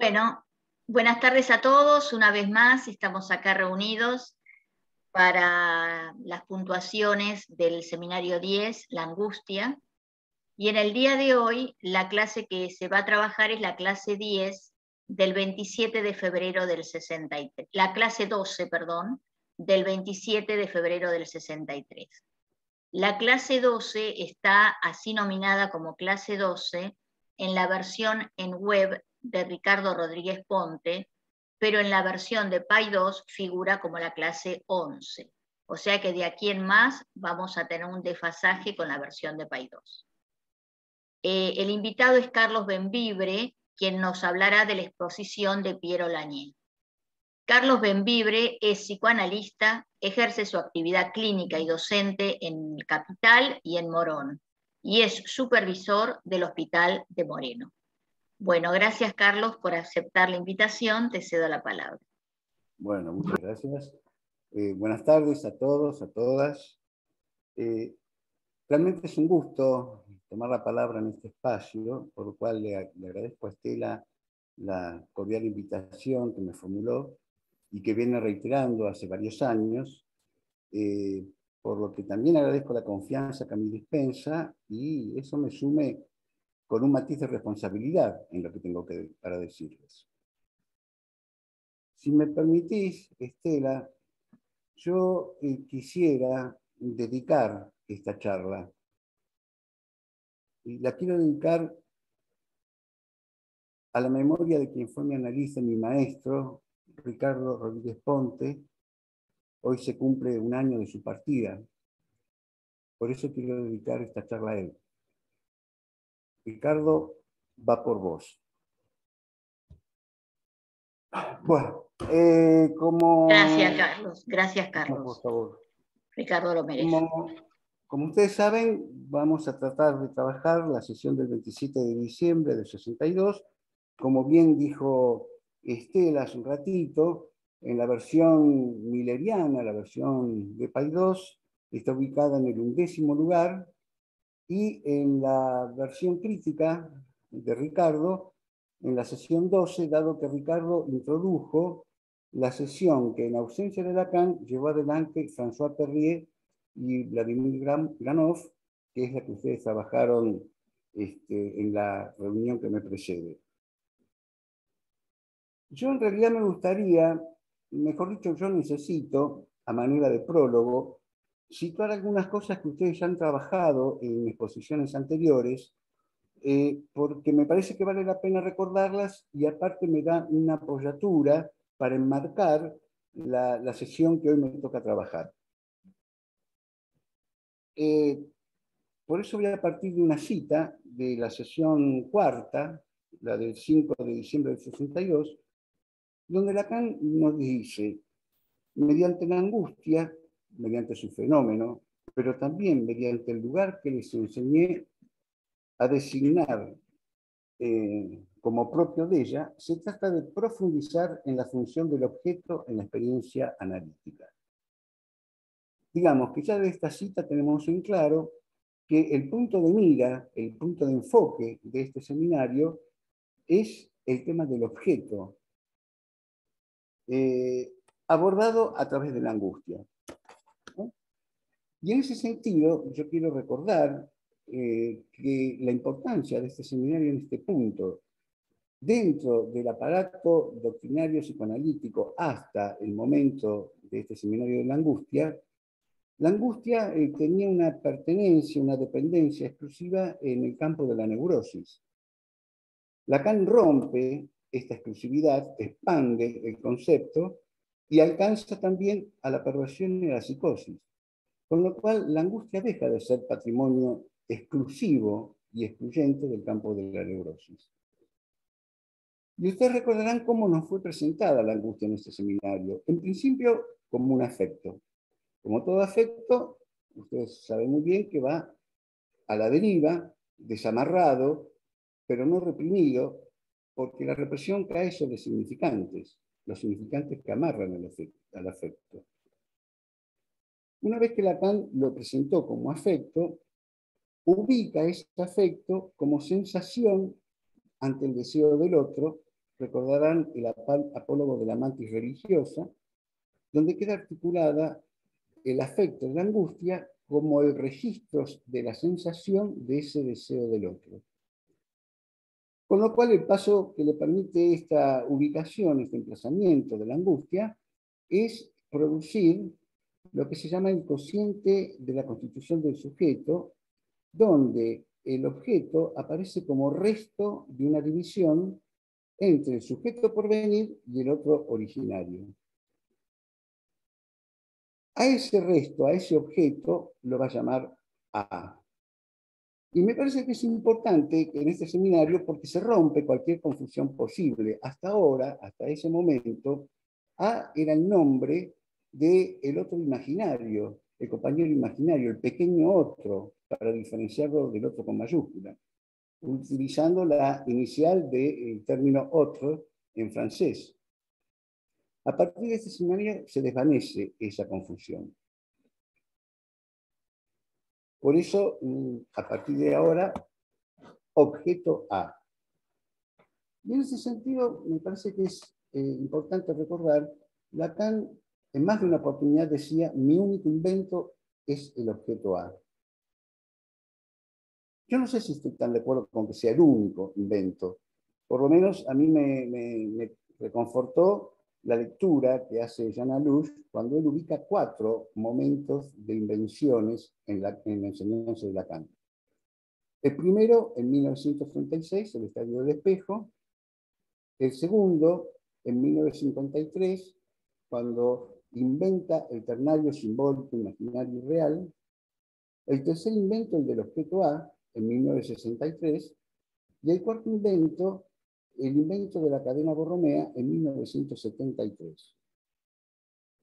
Bueno, buenas tardes a todos. Una vez más estamos acá reunidos para las puntuaciones del Seminario 10, La Angustia. Y en el día de hoy, la clase que se va a trabajar es la clase 10 del 27 de febrero del 63. La clase 12, perdón, del 27 de febrero del 63. La clase 12 está así nominada como clase 12 en la versión en web de Ricardo Rodríguez Ponte, pero en la versión de PAI 2 figura como la clase 11. O sea que de aquí en más vamos a tener un desfasaje con la versión de PAI 2. El invitado es Carlos Bembibre, quien nos hablará de la exposición de Piera Aulagnier. Carlos Bembibre es psicoanalista, ejerce su actividad clínica y docente en Capital y en Morón, y es supervisor del Hospital de Moreno. Bueno, gracias Carlos por aceptar la invitación, te cedo la palabra. Bueno, muchas gracias. Buenas tardes a todos, a todas. Realmente es un gusto tomar la palabra en este espacio, por lo cual le agradezco a Estela la cordial invitación que me formuló y que viene reiterando hace varios años, por lo que también agradezco la confianza que me dispensa y eso me sume con un matiz de responsabilidad en lo que tengo para decirles. Si me permitís, Estela, yo quisiera dedicar esta charla. Y la quiero dedicar a la memoria de quien fue mi analista, mi maestro, Ricardo Rodríguez Ponte. Hoy se cumple un año de su partida. Por eso quiero dedicar esta charla a él. Ricardo, va por vos. Bueno, como... Gracias, Carlos. Gracias, Carlos. No, por favor. Ricardo lo merece. Como ustedes saben, vamos a tratar de trabajar la sesión del 27 de diciembre del 62. Como bien dijo Estela hace un ratito, en la versión milleriana, la versión de Paidós, está ubicada en el 11º lugar. Y en la versión crítica de Ricardo, en la sesión 12, dado que Ricardo introdujo la sesión que en ausencia de Lacan llevó adelante François Perrier y Vladimir Granoff, que es la que ustedes trabajaron en la reunión que me precede. Yo en realidad me gustaría, mejor dicho, yo necesito, a manera de prólogo, situar algunas cosas que ustedes ya han trabajado en exposiciones anteriores, porque me parece que vale la pena recordarlas y aparte me da una apoyatura para enmarcar la sesión que hoy me toca trabajar. Por eso voy a partir de una cita de la sesión cuarta, la del 5 de diciembre del 62, donde Lacan nos dice, mediante la angustia, mediante su fenómeno, pero también mediante el lugar que les enseñé a designar como propio de ella, se trata de profundizar en la función del objeto en la experiencia analítica. Digamos que ya de esta cita tenemos en claro que el punto de mira, el punto de enfoque de este seminario es el tema del objeto, abordado a través de la angustia. Y en ese sentido, yo quiero recordar que la importancia de este seminario en este punto, dentro del aparato doctrinario psicoanalítico hasta el momento de este seminario de la angustia tenía una pertenencia, una dependencia exclusiva en el campo de la neurosis. Lacan rompe esta exclusividad, expande el concepto y alcanza también a la perversión y a la psicosis. Con lo cual, la angustia deja de ser patrimonio exclusivo y excluyente del campo de la neurosis. Y ustedes recordarán cómo nos fue presentada la angustia en este seminario. En principio, como un afecto. Como todo afecto, ustedes saben muy bien que va a la deriva, desamarrado, pero no reprimido, porque la represión cae sobre significantes, los significantes que amarran al afecto. Una vez que Lacan lo presentó como afecto, ubica ese afecto como sensación ante el deseo del otro recordarán el apólogo de la mantis religiosa, donde queda articulada el afecto de la angustia como el registro de la sensación de ese deseo del otro. Con lo cual el paso que le permite esta ubicación, este emplazamiento de la angustia, es producir lo que se llama el cociente de la constitución del sujeto, donde el objeto aparece como resto de una división entre el sujeto por venir y el otro originario. A ese resto, a ese objeto, lo va a llamar A. Y me parece que es importante en este seminario porque se rompe cualquier confusión posible. Hasta ahora, hasta ese momento, A era el nombre del otro imaginario, el compañero imaginario, el pequeño otro, para diferenciarlo del otro con mayúscula, utilizando la inicial del término otro en francés. A partir de este seminario se desvanece esa confusión. Por eso, a partir de ahora, objeto A. Y en ese sentido, me parece que es importante recordar, Lacan en más de una oportunidad decía, mi único invento es el objeto A. Yo no sé si estoy tan de acuerdo con que sea el único invento. Por lo menos a mí me reconfortó la lectura que hace Jean Allouch cuando él ubica 4 momentos de invenciones en la enseñanza de Lacan. El primero, en 1936, el estadio del espejo. El segundo, en 1953, cuando inventa el ternario simbólico, imaginario y real. El tercer invento, el del objeto A, en 1963. Y el cuarto invento, el invento de la cadena borromea en 1973.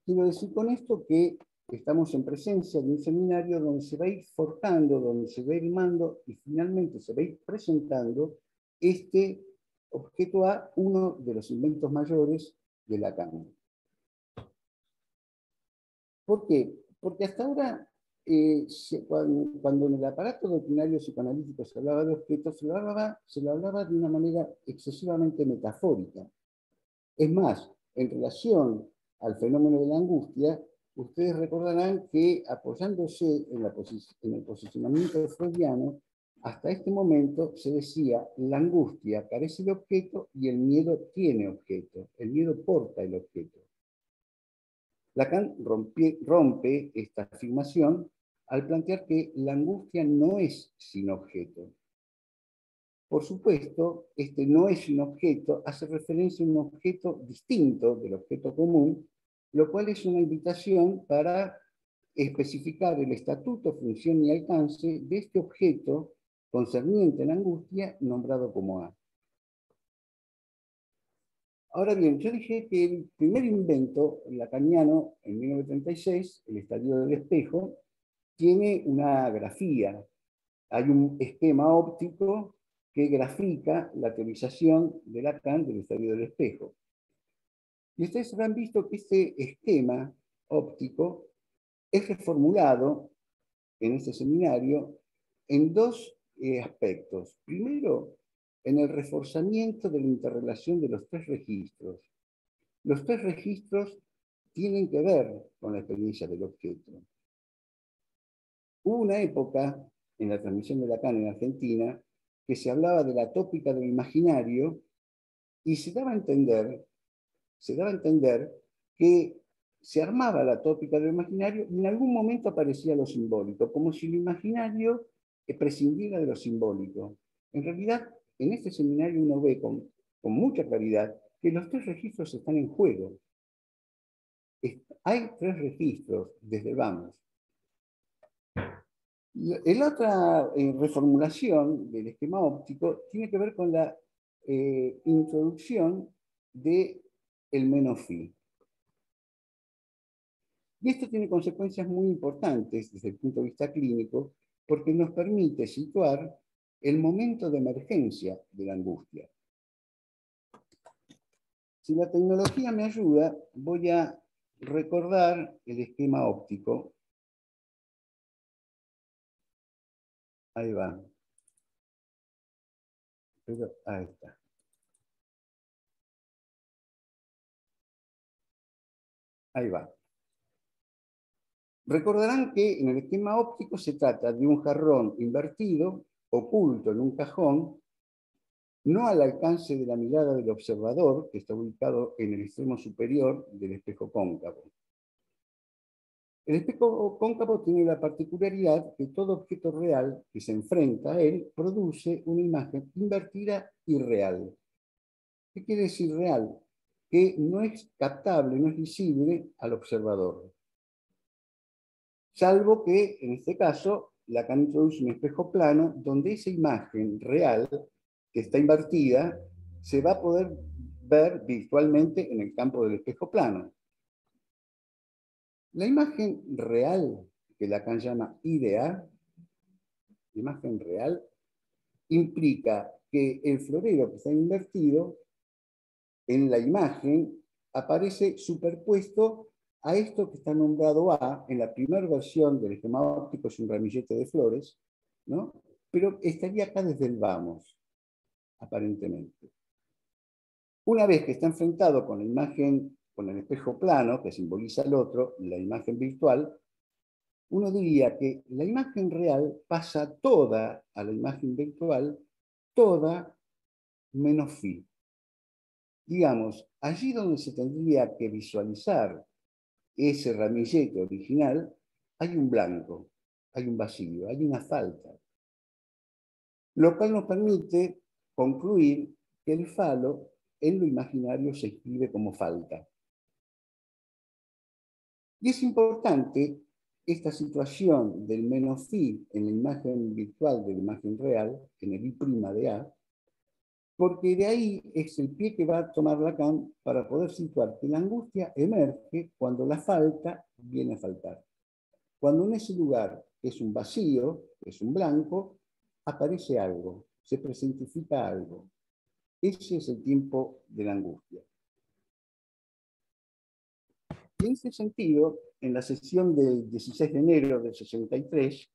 Quiero decir con esto que estamos en presencia de un seminario donde se va a ir forjando, donde se va a ir armando y finalmente se va a ir presentando este objeto A, uno de los inventos mayores de Lacan. ¿Por qué? Porque hasta ahora, cuando en el aparato doctrinario psicoanalítico se hablaba de objetos, se lo hablaba de una manera excesivamente metafórica. Es más, en relación al fenómeno de la angustia, ustedes recordarán que apoyándose en el posicionamiento freudiano, hasta este momento se decía, la angustia carece de objeto y el miedo tiene objeto, el miedo porta el objeto. Lacan rompe esta afirmación al plantear que la angustia no es sin objeto. Por supuesto, este no es un objeto hace referencia a un objeto distinto del objeto común, lo cual es una invitación para especificar el estatuto, función y alcance de este objeto concerniente a la angustia nombrado como A. Ahora bien, yo dije que el primer invento lacaniano en 1936, el estadio del espejo, tiene una grafía, hay un esquema óptico que grafica la teorización de Lacan del estadio del espejo. Y ustedes habrán visto que este esquema óptico es reformulado en este seminario en 2 aspectos. Primero, en el reforzamiento de la interrelación de los 3 registros. Los 3 registros tienen que ver con la experiencia del objeto. Hubo una época, en la transmisión de Lacan en Argentina, que se hablaba de la tópica del imaginario y se daba a entender que se armaba la tópica del imaginario y en algún momento aparecía lo simbólico, como si el imaginario prescindiera de lo simbólico. En realidad, en este seminario uno ve con mucha claridad que los 3 registros están en juego. Hay 3 registros desde el vamos. La otra reformulación del esquema óptico tiene que ver con la introducción del menos phi. Y esto tiene consecuencias muy importantes desde el punto de vista clínico, porque nos permite situar el momento de emergencia de la angustia. Si la tecnología me ayuda, voy a recordar el esquema óptico. Ahí va. Pero ahí está. Ahí va. Recordarán que en el esquema óptico se trata de un jarrón invertido, oculto en un cajón, no al alcance de la mirada del observador, que está ubicado en el extremo superior del espejo cóncavo. El espejo cóncavo tiene la particularidad que todo objeto real que se enfrenta a él produce una imagen invertida y real. ¿Qué quiere decir real? Que no es captable, no es visible al observador. Salvo que, en este caso, Lacan introduce un espejo plano donde esa imagen real que está invertida se va a poder ver virtualmente en el campo del espejo plano. La imagen real, que Lacan llama idea, imagen real, implica que el florero que está invertido en la imagen aparece superpuesto a esto que está nombrado A, en la primera versión del esquema óptico es un ramillete de flores, ¿no? Pero estaría acá desde el vamos, aparentemente. Una vez que está enfrentado con la imagen, con el espejo plano, que simboliza al otro, la imagen virtual, uno diría que la imagen real pasa toda a la imagen virtual, toda menos phi. Digamos, allí donde se tendría que visualizar ese ramillete original, hay un blanco, hay un vacío, hay una falta. Lo cual nos permite concluir que el falo en lo imaginario se escribe como falta. Y es importante esta situación del menos phi en la imagen virtual de la imagen real, en el I' de A, porque de ahí es el pie que va a tomar Lacan para poder situar que la angustia emerge cuando la falta viene a faltar. Cuando en ese lugar es un vacío, es un blanco, aparece algo, se presentifica algo. Ese es el tiempo de la angustia. En ese sentido, en la sesión del 16 de enero del 63,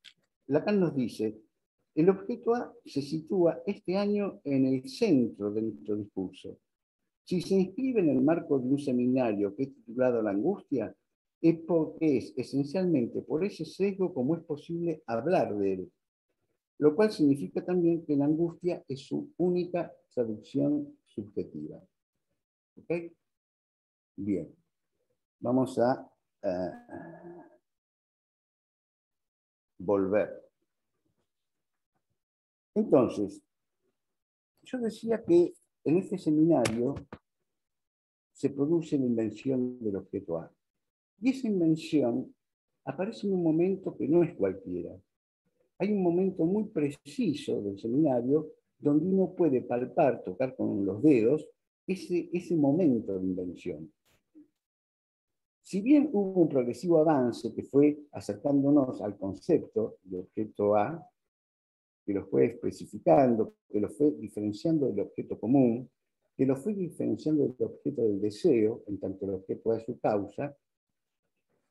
Lacan nos dice: el objeto A se sitúa este año en el centro de nuestro discurso. Si se inscribe en el marco de un seminario que es titulado La Angustia, es porque es esencialmente por ese sesgo como es posible hablar de él, lo cual significa también que la angustia es su única traducción subjetiva. ¿Ok? Bien. Vamos a volver. Entonces, yo decía que en este seminario se produce la invención del objeto A. Y esa invención aparece en un momento que no es cualquiera. Hay un momento muy preciso del seminario donde uno puede palpar, tocar con los dedos, ese momento de invención. Si bien hubo un progresivo avance que fue acercándonos al concepto de objeto A, que lo fue especificando, que lo fue diferenciando del objeto común, que lo fue diferenciando del objeto del deseo, en tanto el objeto A es su causa,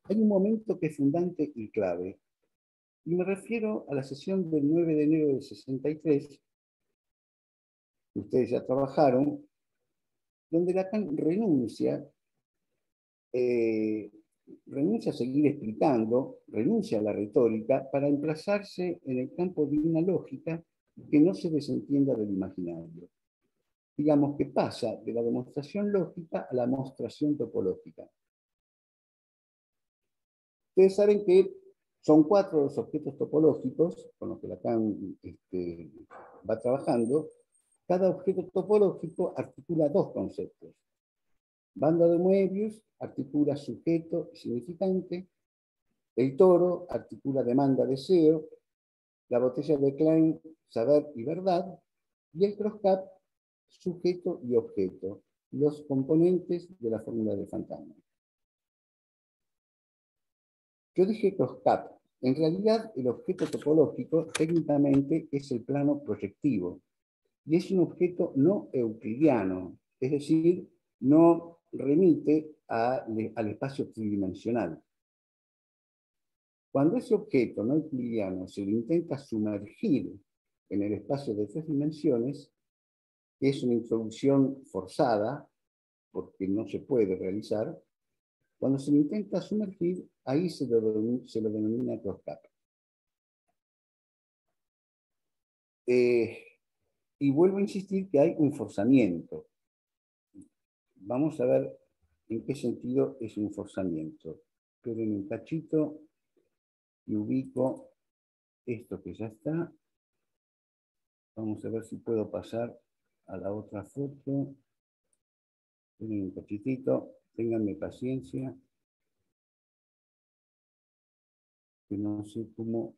hay un momento que es fundante y clave. Y me refiero a la sesión del 9 de enero del 63, que ustedes ya trabajaron, donde Lacan renuncia a seguir explicando, renuncia a la retórica para emplazarse en el campo de una lógica que no se desentienda del imaginario. Digamos que pasa de la demostración lógica a la mostración topológica. Ustedes saben que son 4 los objetos topológicos con los que Lacan va trabajando. Cada objeto topológico articula 2 conceptos. Banda de Moebius articula sujeto y significante, el toro articula demanda-deseo, la botella de Klein saber y verdad, y el cross-cap sujeto y objeto, los componentes de la fórmula del fantasma. Yo dije cross-cap, en realidad el objeto topológico técnicamente es el plano proyectivo, y es un objeto no euclidiano, es decir, no remite al espacio tridimensional. Cuando ese objeto no euclidiano se le intenta sumergir en el espacio de 3 dimensiones, que es una introducción forzada, porque no se puede realizar, Cuando se lo intenta sumergir, ahí se lo denomina cross-cap. Y vuelvo a insistir que hay un forzamiento. Vamos a ver en qué sentido es un forzamiento. Pero en un cachito y ubico esto que ya está. Vamos a ver si puedo pasar a la otra foto. Tienen un cachitito, ténganme paciencia. Que no sé cómo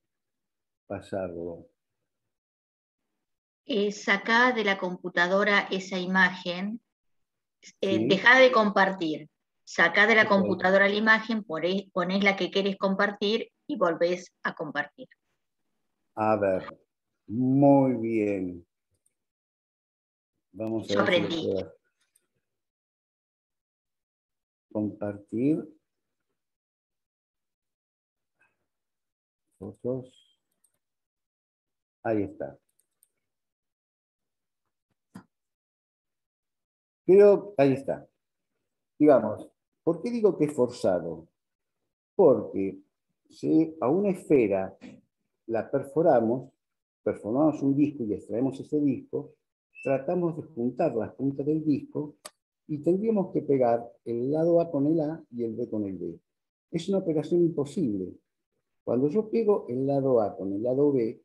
pasarlo. Sacá de la computadora esa imagen, ¿sí? Dejá de compartir. Sacá de la computadora la imagen, ponés la que querés compartir y volvés a compartir. A ver, muy bien. Vamos a ver. Yo aprendí. Si puedo compartir. Fotos. Ahí está. Pero ahí está. Digamos, ¿por qué digo que es forzado? Porque si a una esfera la perforamos un disco y extraemos ese disco, tratamos de juntar las puntas del disco y tendríamos que pegar el lado A con el A y el B con el B. Es una operación imposible. Cuando yo pego el lado A con el lado B,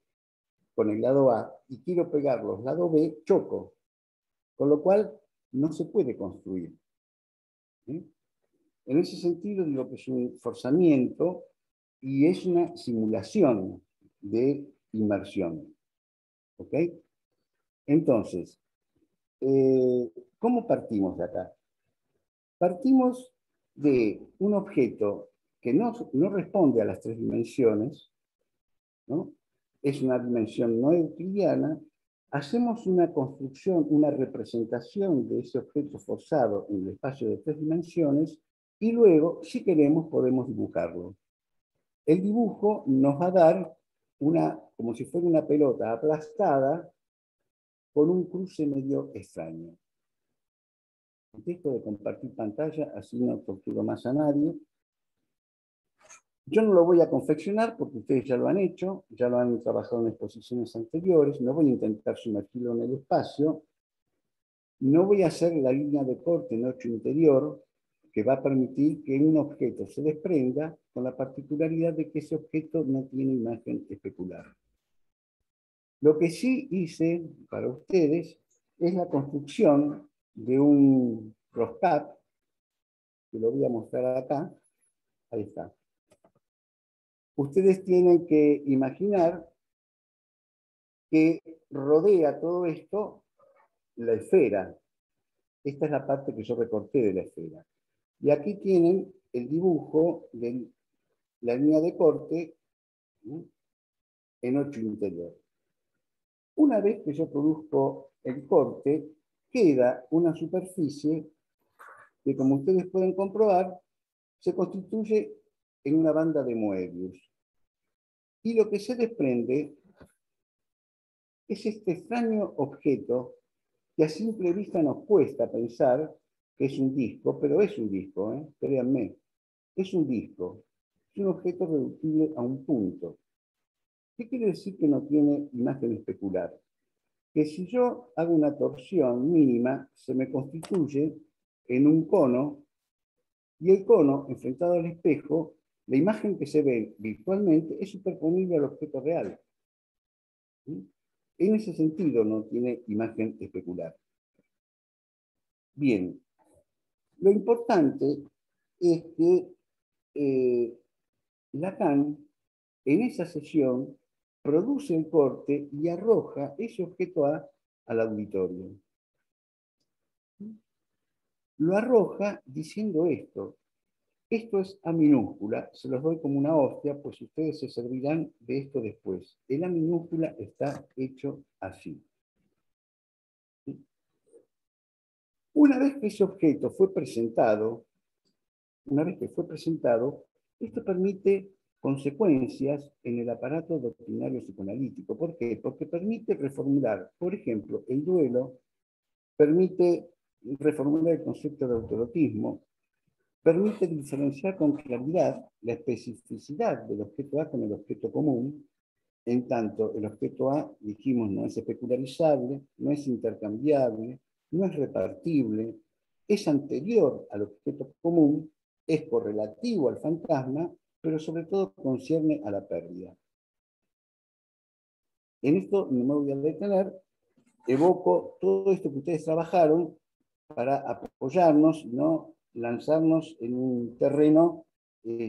con el lado A, y quiero pegar los lados B, choco. Con lo cual, no se puede construir. ¿Sí? En ese sentido, digo que es un forzamiento y es una simulación de inmersión. ¿Ok? Entonces, ¿cómo partimos de acá? Partimos de un objeto que no responde a las tres dimensiones, ¿no? Es una dimensión no euclidiana. Hacemos una construcción, una representación de ese objeto forzado en el espacio de tres dimensiones y luego, si queremos, podemos dibujarlo. El dibujo nos va a dar una, como si fuera una pelota aplastada con un cruce medio extraño. Dejo de compartir pantalla, así no torturo más a nadie. Yo no lo voy a confeccionar porque ustedes ya lo han hecho, ya lo han trabajado en exposiciones anteriores, no voy a intentar sumergirlo en el espacio, no voy a hacer la línea de corte noche interior que va a permitir que un objeto se desprenda con la particularidad de que ese objeto no tiene imagen especular. Lo que sí hice para ustedes es la construcción de un cross-cap, que lo voy a mostrar acá, ahí está. Ustedes tienen que imaginar que rodea todo esto la esfera. Esta es la parte que yo recorté de la esfera. Y aquí tienen el dibujo de la línea de corte, ¿sí? En 8 interior. Una vez que yo produzco el corte, queda una superficie que, como ustedes pueden comprobar, se constituye en una banda de Moebius. Y lo que se desprende es este extraño objeto que a simple vista nos cuesta pensar que es un disco, pero es un disco, ¿eh? Créanme, es un disco, es un objeto reductible a un punto. ¿Qué quiere decir que no tiene imagen especular? Que si yo hago una torsión mínima, se me constituye en un cono, y el cono, enfrentado al espejo, la imagen que se ve virtualmente es superponible al objeto real. ¿Sí? En ese sentido no tiene imagen especular. Bien, lo importante es que Lacan en esa sesión produce el corte y arroja ese objeto A al auditorio. ¿Sí? Lo arroja diciendo esto. Esto es A minúscula, se los doy como una hostia, pues ustedes se servirán de esto después. El A minúscula está hecho así. Una vez que ese objeto fue presentado, esto permite consecuencias en el aparato doctrinario psicoanalítico. ¿Por qué? Porque permite reformular, por ejemplo, el duelo, permite reformular el concepto de autoerotismo, permite diferenciar con claridad la especificidad del objeto A con el objeto común, en tanto el objeto A, dijimos, no es especularizable, no es intercambiable, no es repartible, es anterior al objeto común, es correlativo al fantasma, pero sobre todo concierne a la pérdida. En esto no me voy a detener, evoco todo esto que ustedes trabajaron para apoyarnos, no lanzarnos en un terreno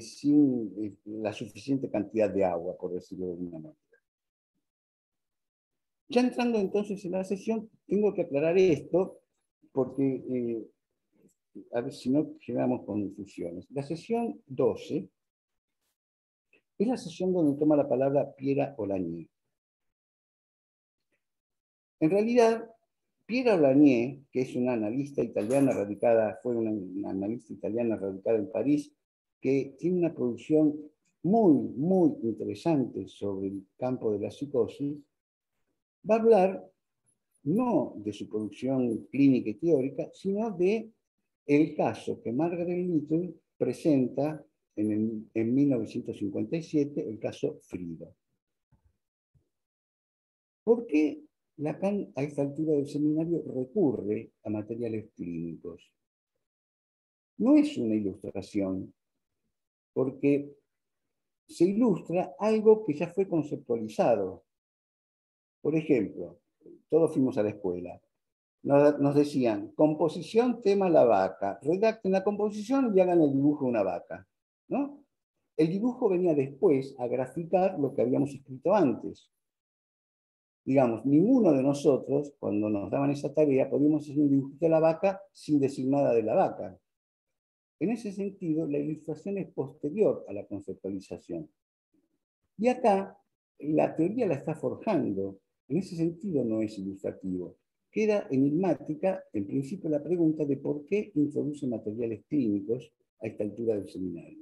sin la suficiente cantidad de agua, por decirlo de alguna manera. Ya entrando entonces en la sesión, tengo que aclarar esto, porque a ver si no llegamos con confusiones. La sesión 12 es la sesión donde toma la palabra Piera Aulagnier. En realidad, Piera Aulagnier, que es una analista italiana radicada, fue una analista italiana radicada en París, que tiene una producción muy interesante sobre el campo de la psicosis, va a hablar no de su producción clínica y teórica, sino de el caso que Margaret Little presenta en 1957, el caso Frida. ¿Por qué Lacan a esta altura del seminario recurre a materiales clínicos? No es una ilustración, porque se ilustra algo que ya fue conceptualizado. Por ejemplo, todos fuimos a la escuela, nos decían, composición, tema la vaca, redacten la composición y hagan el dibujo de una vaca, ¿no? El dibujo venía después a graficar lo que habíamos escrito antes. Digamos, ninguno de nosotros, cuando nos daban esa tarea, podíamos hacer un dibujito de la vaca sin decir nada de la vaca. En ese sentido, la ilustración es posterior a la conceptualización. Y acá, la teoría la está forjando. En ese sentido no es ilustrativo. Queda enigmática, en principio, la pregunta de por qué introduce materiales clínicos a esta altura del seminario.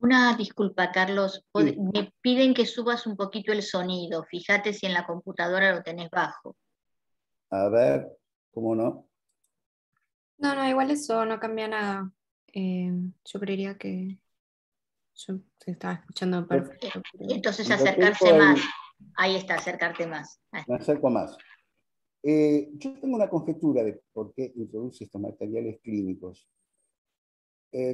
Una disculpa, Carlos. Sí. Me piden que subas un poquito el sonido. Fíjate si en la computadora lo tenés bajo. A ver, ¿cómo no? No, no, igual eso no cambia nada. Yo creería que yo te estaba escuchando perfecto. Entonces acercarse más. Ahí está, acercarte más. Me acerco más. Yo tengo una conjetura de por qué introduce estos materiales clínicos.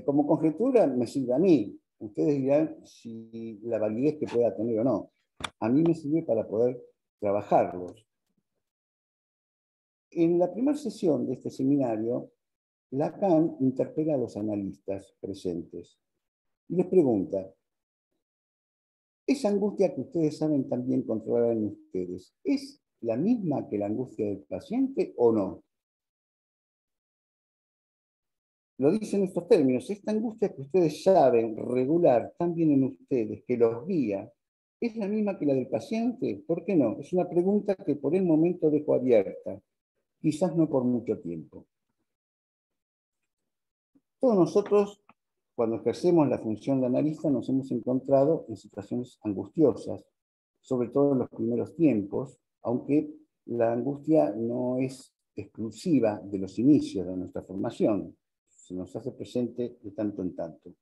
Como conjetura me sirve a mí. Ustedes dirán si la validez que pueda tener o no. A mí me sirve para poder trabajarlos. En la primera sesión de este seminario, Lacan interpela a los analistas presentes y les pregunta, ¿esa angustia que ustedes saben también controlar en ustedes es la misma que la angustia del paciente o no? Lo dicen estos términos, esta angustia que ustedes saben regular también en ustedes, que los guía, ¿es la misma que la del paciente? ¿Por qué no? Es una pregunta que por el momento dejo abierta, quizás no por mucho tiempo. Todos nosotros, cuando ejercemos la función de analista, nos hemos encontrado en situaciones angustiosas, sobre todo en los primeros tiempos, aunque la angustia no es exclusiva de los inicios de nuestra formación, se nos hace presente de tanto en tanto.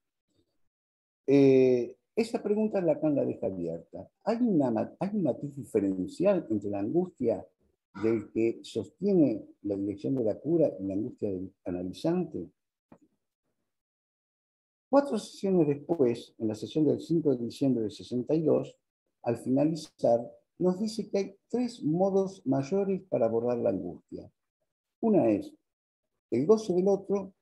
Esa pregunta Lacan la deja abierta. ¿Hay un matiz diferencial entre la angustia del que sostiene la dirección de la cura y la angustia del analizante? Cuatro sesiones después, en la sesión del 5 de diciembre del 62, al finalizar, nos dice que hay tres modos mayores para abordar la angustia. Una es el goce del otro,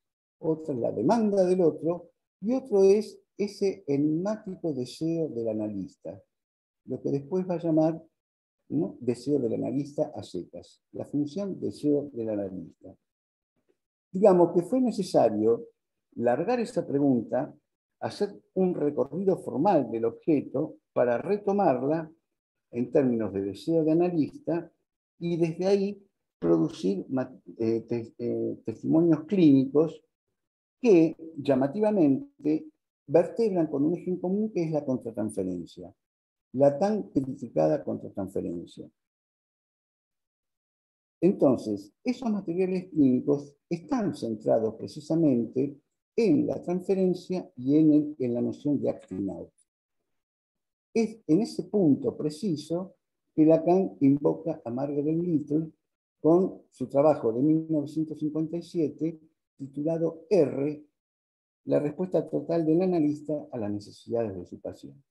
otra es la demanda del otro, y otro es ese enigmático deseo del analista, lo que después va a llamar, ¿no?, deseo del analista a secas, la función deseo del analista. Digamos que fue necesario largar esta pregunta, hacer un recorrido formal del objeto para retomarla en términos de deseo de analista y desde ahí producir testimonios clínicos que, llamativamente, vertebran con un eje en común que es la contratransferencia, la tan criticada contratransferencia. Entonces, esos materiales clínicos están centrados precisamente en la transferencia y en la noción de acting out. Es en ese punto preciso que Lacan invoca a Margaret Little con su trabajo de 1957 titulado R, la respuesta total del analista a las necesidades de su paciente.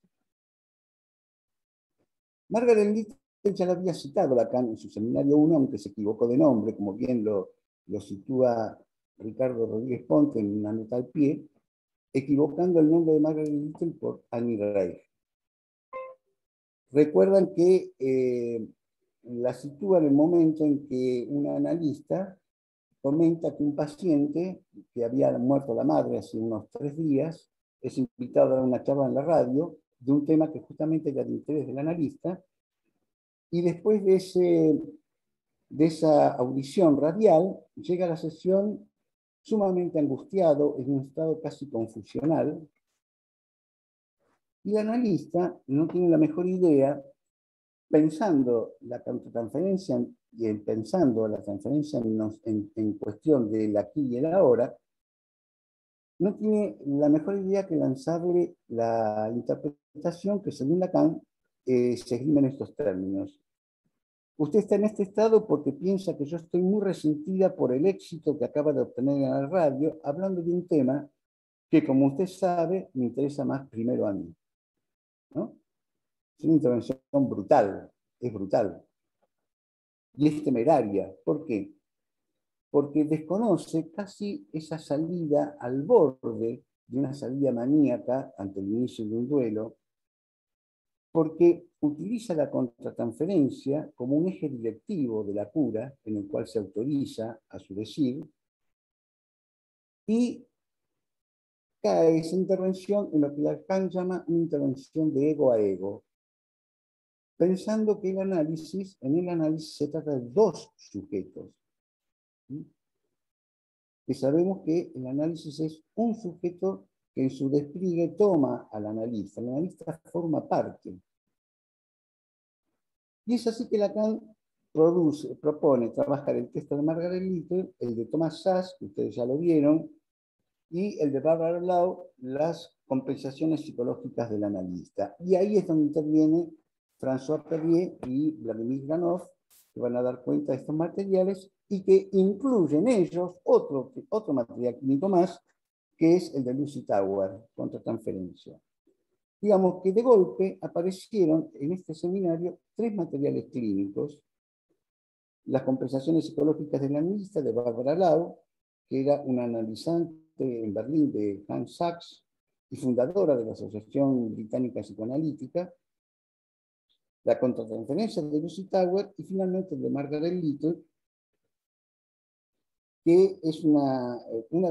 Margaret Little ya la había citado Lacan en su Seminario 1, aunque se equivocó de nombre, como bien lo sitúa Ricardo Rodríguez Ponte en una nota al pie, equivocando el nombre de Margaret Little por Annie Reich. Recuerdan que la sitúa en el momento en que un analista comenta que un paciente, que había muerto la madre hace unos 3 días, es invitado a dar una charla en la radio de un tema que justamente era de interés del analista, y después de esa audición radial, llega a la sesión sumamente angustiado, en un estado casi confusional, y el analista no tiene la mejor idea, pensando la transferencia y pensando la transferencia en cuestión del aquí y el ahora, no tiene la mejor idea que lanzarle la interpretación que, según Lacan, se esgrime en estos términos. Usted está en este estado porque piensa que yo estoy muy resentida por el éxito que acaba de obtener en la radio, hablando de un tema que, como usted sabe, me interesa más primero a mí. ¿No? Es una intervención brutal, es brutal. Y es temeraria. ¿Por qué? Porque desconoce casi esa salida al borde de una salida maníaca ante el inicio de un duelo, porque utiliza la contratransferencia como un eje directivo de la cura, en el cual se autoriza a su decir, y cae esa intervención en lo que Lacan llama una intervención de ego a ego, pensando que en el análisis se trata de dos sujetos. Que sabemos que el análisis es un sujeto que en su despliegue toma al analista. El analista forma parte. Y es así que Lacan propone trabajar el texto de Margaret Little, el de Thomas Szasz, que ustedes ya lo vieron, y el de Barbara Low, las compensaciones psicológicas del analista. Y ahí es donde interviene François Perrier y Vladimir Granoff, que van a dar cuenta de estos materiales y que incluyen ellos otro material clínico más, que es el de Lucy Tower, contra transferencia. Digamos que de golpe aparecieron en este seminario 3 materiales clínicos: las compensaciones psicológicas del analista de Barbara Low, que era una analizante en Berlín de Hans Sachs y fundadora de la Asociación Británica Psicoanalítica, la contratransferencia de Lucy Tower y finalmente de Margaret Little, que es una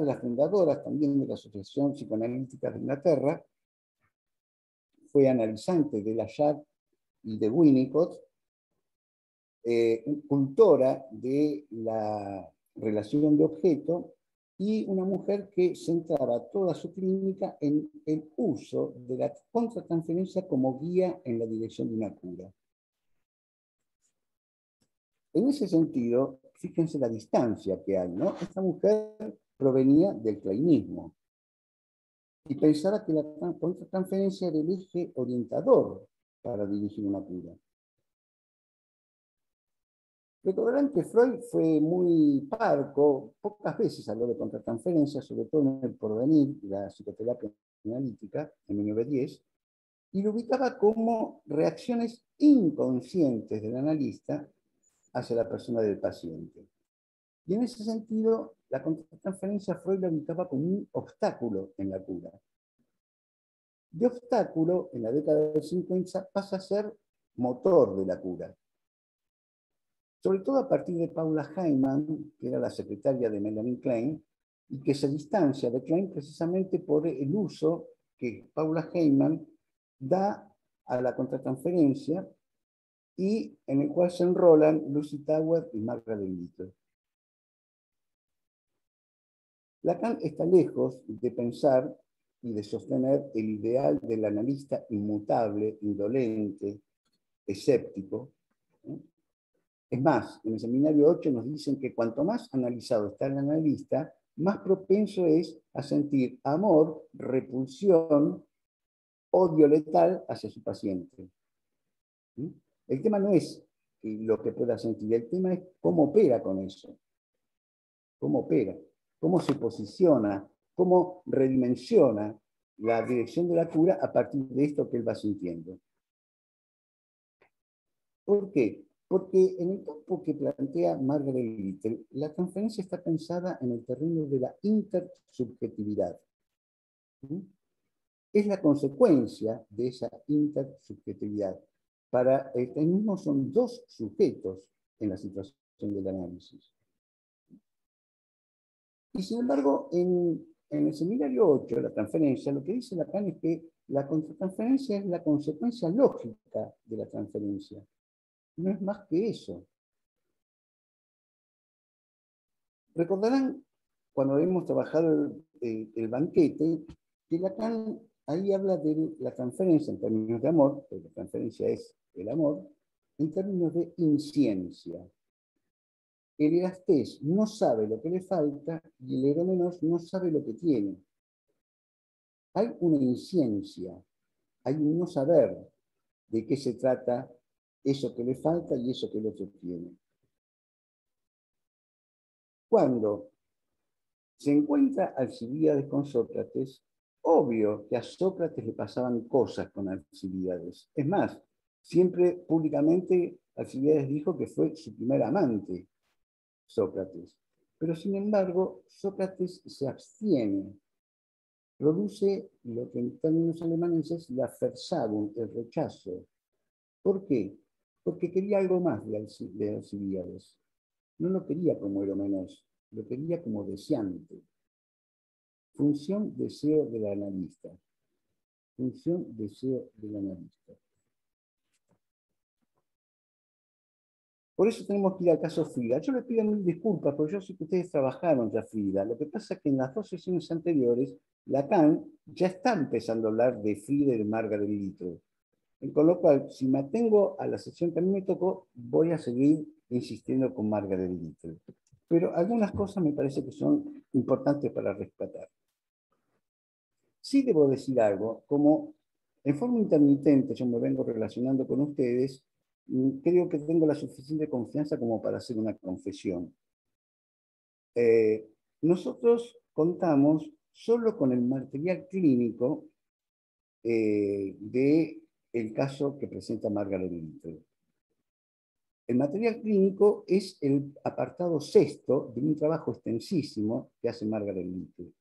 de las fundadoras también de la Asociación Psicoanalítica de Inglaterra, fue analizante de la Jacard y de Winnicott, cultora de la relación de objeto y una mujer que centraba toda su clínica en el uso de la contratransferencia como guía en la dirección de una cura. En ese sentido, fíjense la distancia que hay, ¿no? Esta mujer provenía del clainismo y pensaba que la contratransferencia era el eje orientador para dirigir una cura. Recordarán que Freud fue muy parco, pocas veces habló de contratransferencia, sobre todo en El Porvenir, la psicoterapia analítica, en 1910, y lo ubicaba como reacciones inconscientes del analista hacia la persona del paciente. Y en ese sentido, la contratransferencia Freud la ubicaba como un obstáculo en la cura. De obstáculo, en la década del 50, pasa a ser motor de la cura. Sobre todo a partir de Paula Heimann, que era la secretaria de Melanie Klein, y que se distancia de Klein precisamente por el uso que Paula Heimann da a la contratransferencia y en el cual se enrolan Lucy Tower y Margaret Little. Lacan está lejos de pensar y de sostener el ideal del analista inmutable, indolente, escéptico. Es más, en el seminario 8 nos dicen que cuanto más analizado está el analista, más propenso es a sentir amor, repulsión, odio letal hacia su paciente. ¿Sí? El tema no es lo que pueda sentir, el tema es cómo opera con eso. Cómo opera, cómo se posiciona, cómo redimensiona la dirección de la cura a partir de esto que él va sintiendo. ¿Por qué? Porque en el campo que plantea Margaret Little, la transferencia está pensada en el terreno de la intersubjetividad. ¿Sí? Es la consecuencia de esa intersubjetividad. Para el mismo son dos sujetos en la situación del análisis. Y sin embargo, en el seminario 8, la transferencia, lo que dice Lacan es que la contratransferencia es la consecuencia lógica de la transferencia. No es más que eso. Recordarán, cuando hemos trabajado el banquete, que Lacan ahí habla de la transferencia en términos de amor, porque la transferencia es el amor, en términos de inciencia. El erastés no sabe lo que le falta y el erómenos no sabe lo que tiene. Hay una inciencia, hay un no saber de qué se trata eso que le falta y eso que el otro tiene. Cuando se encuentra Alcibiades con Sócrates, obvio que a Sócrates le pasaban cosas con Alcibiades. Es más, siempre públicamente Alcibiades dijo que fue su primer amante, Sócrates. Pero sin embargo, Sócrates se abstiene, produce lo que en términos alemanes es la Versagung, el rechazo. ¿Por qué? Porque quería algo más de Alcibiades. No lo quería como erómenos, lo quería como deseante. Función deseo del analista. Función deseo del analista. Por eso tenemos que ir al caso Frida. Yo les pido mil disculpas, porque yo sé que ustedes trabajaron ya Frida. Lo que pasa es que en las dos sesiones anteriores, Lacan ya está empezando a hablar de Frida y de Margaret Little. Con lo cual, si me atengo a la sesión que a mí me tocó, voy a seguir insistiendo con Margaret Little. Pero algunas cosas me parece que son importantes para rescatar. Sí debo decir algo, como en forma intermitente yo me vengo relacionando con ustedes, creo que tengo la suficiente confianza como para hacer una confesión. Nosotros contamos solo con el material clínico del caso que presenta Margaret Little. El material clínico es el apartado sexto de un trabajo extensísimo que hace Margaret Little.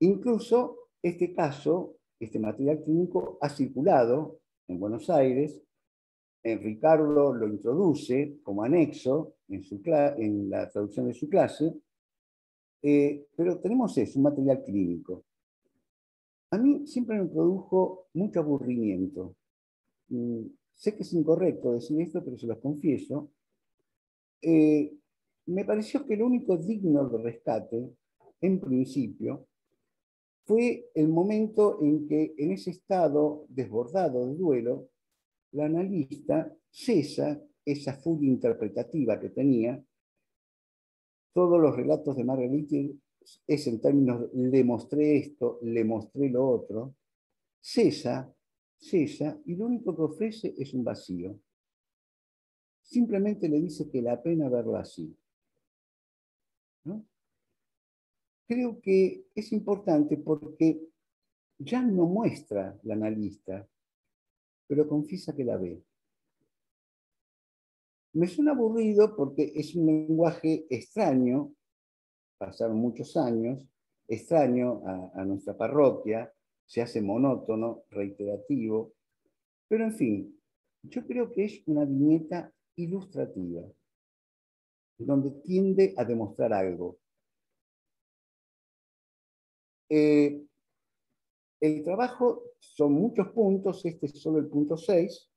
Incluso este caso, este material clínico, ha circulado en Buenos Aires. Ricardo lo introduce como anexo en la traducción de su clase, pero tenemos eso, un material clínico. A mí siempre me produjo mucho aburrimiento. Sé que es incorrecto decir esto, pero se los confieso. Me pareció que lo único digno de rescate, en principio, fue el momento en que, en ese estado desbordado de duelo, la analista cesa esa furia interpretativa que tenía. Todos los relatos de Margaret Little es en términos le mostré esto, le mostré lo otro. Cesa, y lo único que ofrece es un vacío. Simplemente le dice que la pena verlo así, ¿no? Creo que es importante porque ya no muestra la analista, pero confiesa que la ve. Me suena aburrido porque es un lenguaje extraño, pasaron muchos años, extraño a nuestra parroquia, se hace monótono, reiterativo, pero en fin, yo creo que es una viñeta ilustrativa, donde tiende a demostrar algo. El trabajo son muchos puntos, este es solo el punto 6,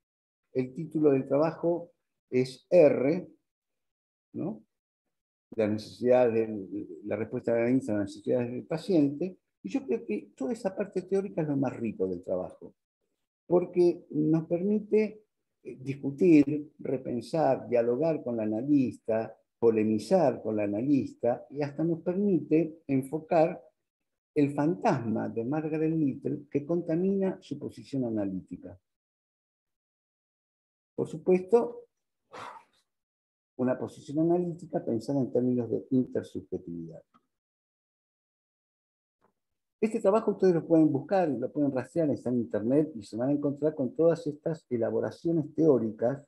el título del trabajo es R, ¿no? La necesidad de la respuesta de la analista a las necesidades del paciente. Y yo creo que toda esa parte teórica es lo más rico del trabajo, porque nos permite discutir, repensar, dialogar con la analista, polemizar con la analista y hasta nos permite enfocar el fantasma de Margaret Little que contamina su posición analítica. Por supuesto, una posición analítica pensada en términos de intersubjetividad. Este trabajo ustedes lo pueden buscar y lo pueden rastrear, está en internet y se van a encontrar con todas estas elaboraciones teóricas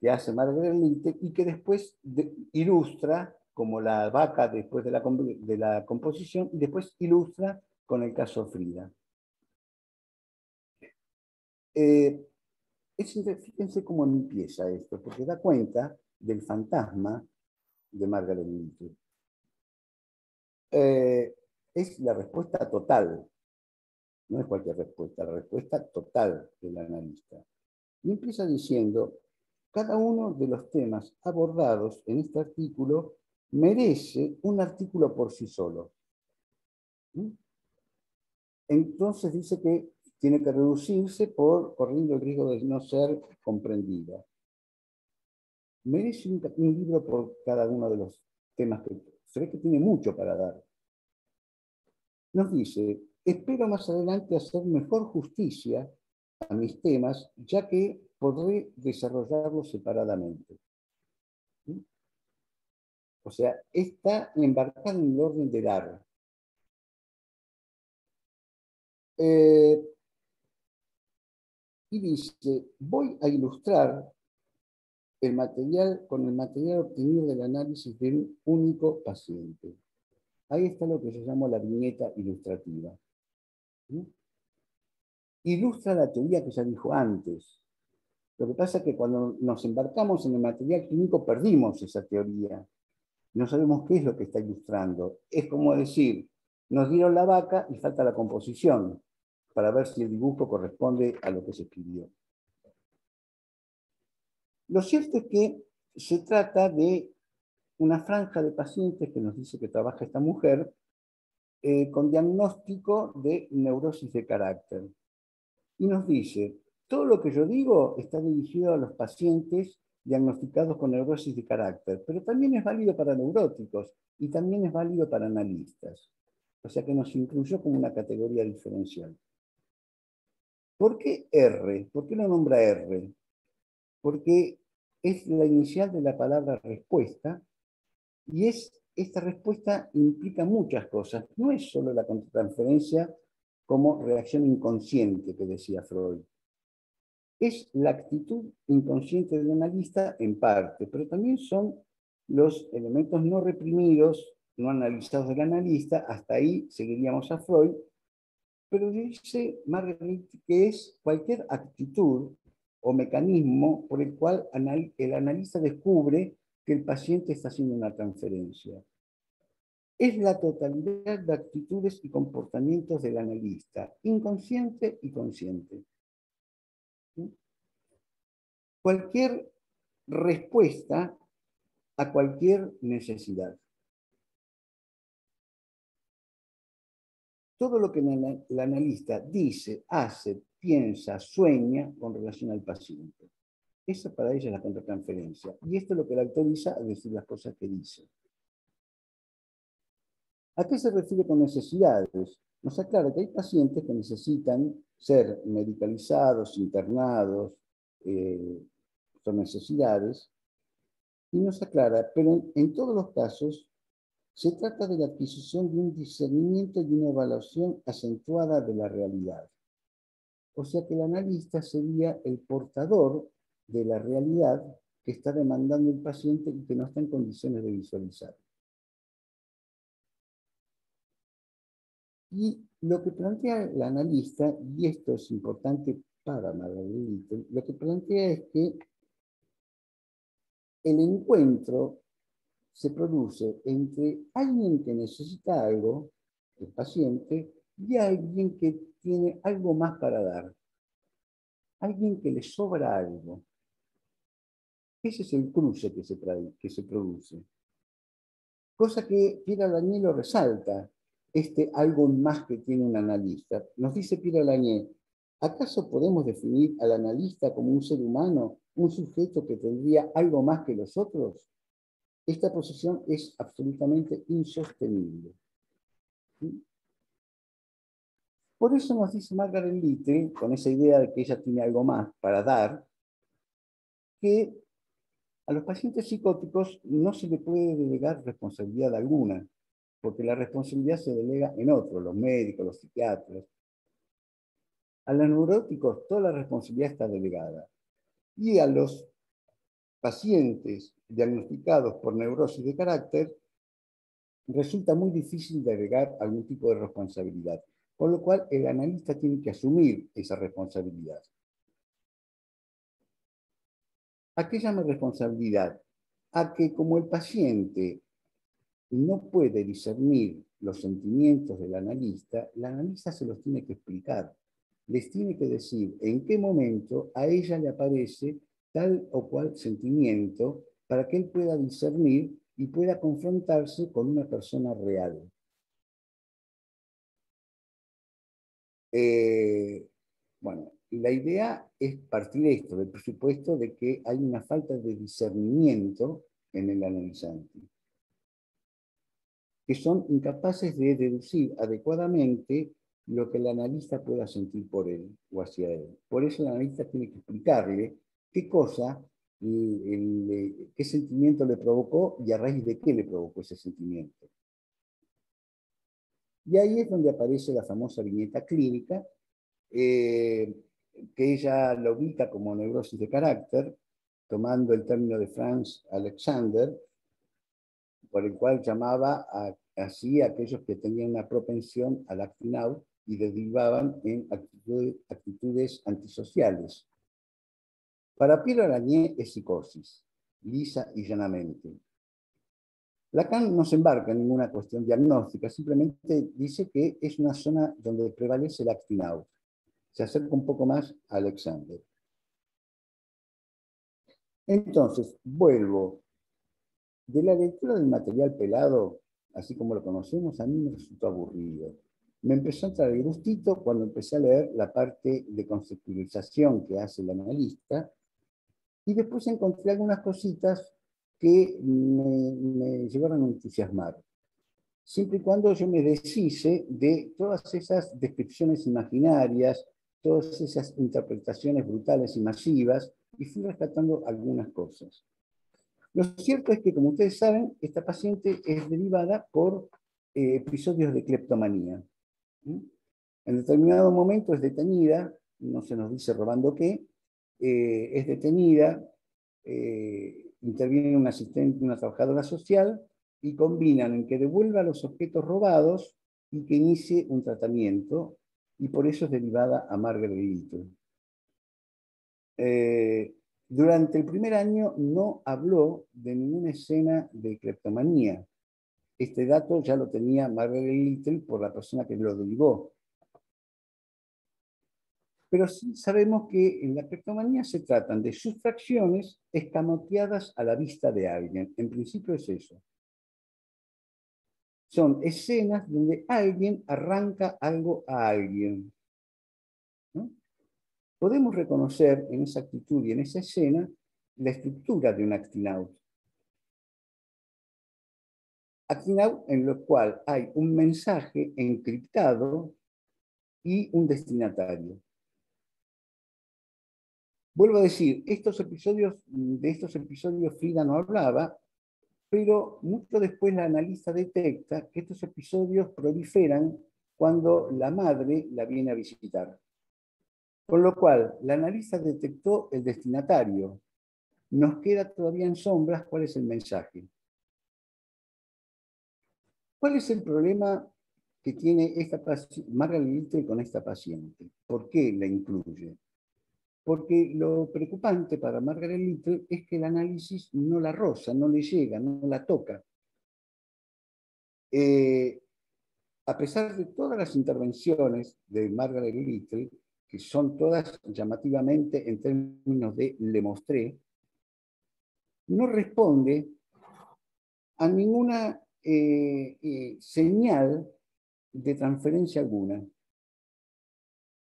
que hace Margaret Little y que después ilustra como la vaca después de la composición y después ilustra con el caso Frida. Fíjense cómo empieza esto, porque da cuenta del fantasma de Margaret Little. Es la respuesta total, no es cualquier respuesta, la respuesta total del analista. Y empieza diciendo, cada uno de los temas abordados en este artículo merece un artículo por sí solo. ¿Sí? Entonces dice que tiene que reducirse corriendo el riesgo de no ser comprendida. Merece un libro por cada uno de los temas que... Se ve que tiene mucho para dar. Nos dice, espero más adelante hacer mejor justicia a mis temas, ya que podré desarrollarlos separadamente. ¿Sí? O sea, está embarcado en el orden del arte. Y dice, voy a ilustrar el material con el material obtenido del análisis de un único paciente. Ahí está lo que yo llamo la viñeta ilustrativa. ¿Sí? Ilustra la teoría que ya dijo antes. Lo que pasa es que cuando nos embarcamos en el material clínico perdimos esa teoría. No sabemos qué es lo que está ilustrando. Es como decir, nos dieron la vaca y falta la composición para ver si el dibujo corresponde a lo que se escribió. Lo cierto es que se trata de una franja de pacientes que nos dice que trabaja esta mujer con diagnóstico de neurosis de carácter. Y nos dice, todo lo que yo digo está dirigido a los pacientes diagnosticados con neurosis de carácter, pero también es válido para neuróticos y también es válido para analistas. O sea que nos incluyó como una categoría diferencial. ¿Por qué R? ¿Por qué lo nombra R? Porque es la inicial de la palabra respuesta y esta respuesta implica muchas cosas. No es solo la contratransferencia como reacción inconsciente que decía Freud. Es la actitud inconsciente del analista en parte, pero también son los elementos no reprimidos, no analizados del analista, hasta ahí seguiríamos a Freud, pero dice Margaret que es cualquier actitud o mecanismo por el cual el analista descubre que el paciente está haciendo una transferencia. Es la totalidad de actitudes y comportamientos del analista, inconsciente y consciente. ¿Sí? Cualquier respuesta a cualquier necesidad. Todo lo que el analista dice, hace, piensa, sueña con relación al paciente. Eso para ella es la contratransferencia. Y esto es lo que la autoriza a decir las cosas que dice. ¿A qué se refiere con necesidades? Nos aclara que hay pacientes que necesitan ser medicalizados, internados, son necesidades. Y nos aclara, pero en todos los casos, se trata de la adquisición de un discernimiento y una evaluación acentuada de la realidad. O sea que el analista sería el portador de la realidad que está demandando el paciente y que no está en condiciones de visualizar. Y lo que plantea el analista, y esto es importante para Margaret Little, lo que plantea es que el encuentro se produce entre alguien que necesita algo, el paciente, y alguien que tiene algo más para dar. Alguien que le sobra algo. Ese es el cruce que se produce. Cosa que Piera Aulagnier lo resalta, este algo más que tiene un analista. Nos dice Piera Aulagnier, ¿acaso podemos definir al analista como un ser humano, un sujeto que tendría algo más que los otros? Esta posición es absolutamente insostenible. ¿Sí? Por eso nos dice Margaret Little, con esa idea de que ella tiene algo más para dar, que a los pacientes psicóticos no se les puede delegar responsabilidad alguna, porque la responsabilidad se delega en otros, los médicos, los psiquiatras. A los neuróticos toda la responsabilidad está delegada. Y a los pacientes diagnosticados por neurosis de carácter, resulta muy difícil delegar algún tipo de responsabilidad. Con lo cual el analista tiene que asumir esa responsabilidad. ¿A qué llama responsabilidad? A que como el paciente no puede discernir los sentimientos del analista, el analista se los tiene que explicar. Les tiene que decir en qué momento a ella le aparece tal o cual sentimiento para que él pueda discernir y pueda confrontarse con una persona real. Bueno, la idea es partir de esto, del presupuesto de que hay una falta de discernimiento en el analizante, que son incapaces de deducir adecuadamente lo que el analista pueda sentir por él o hacia él. Por eso el analista tiene que explicarle qué cosa, qué sentimiento le provocó y a raíz de qué le provocó ese sentimiento. Y ahí es donde aparece la famosa viñeta clínica, que ella lo ubica como neurosis de carácter, tomando el término de Franz Alexander, por el cual llamaba así a aquellos que tenían una propensión al acting out y derivaban en actitudes antisociales. Para Piera Aulagnier es psicosis, lisa y llanamente. Lacan no se embarca en ninguna cuestión diagnóstica, simplemente dice que es una zona donde prevalece el acting out. Se acerca un poco más a Alexander. Entonces, vuelvo. De la lectura del material pelado, así como lo conocemos, a mí me resultó aburrido. Me empezó a entrar el gustito cuando empecé a leer la parte de conceptualización que hace el analista, y después encontré algunas cositas que me llevaron a entusiasmar, siempre y cuando yo me deshice de todas esas descripciones imaginarias, todas esas interpretaciones brutales y masivas, y fui rescatando algunas cosas. Lo cierto es que, como ustedes saben, esta paciente es derivada por episodios de cleptomanía. ¿Sí? En determinado momento es detenida, no se nos dice robando qué, es detenida, interviene un asistente, una trabajadora social, y combinan en que devuelva los objetos robados y que inicie un tratamiento, y por eso es derivada a Margaret Little. Durante el primer año no habló de ninguna escena de cleptomanía. Este dato ya lo tenía Margaret Little por la persona que lo derivó. Pero sí sabemos que en la cleptomanía se tratan de sustracciones escamoteadas a la vista de alguien. En principio es eso. Son escenas donde alguien arranca algo a alguien. ¿No? Podemos reconocer en esa actitud y en esa escena la estructura de un acting out. Acting out en lo cual hay un mensaje encriptado y un destinatario. Vuelvo a decir, de estos episodios Frida no hablaba, pero mucho después la analista detecta que estos episodios proliferan cuando la madre la viene a visitar. Con lo cual, la analista detectó el destinatario. Nos queda todavía en sombras cuál es el mensaje. ¿Cuál es el problema que tiene Margaret Little con esta paciente? ¿Por qué la incluye? Porque lo preocupante para Margaret Little es que el análisis no la roza, no le llega, no la toca. A pesar de todas las intervenciones de Margaret Little, que son todas llamativamente en términos de le mostré, no responde a ninguna señal de transferencia alguna.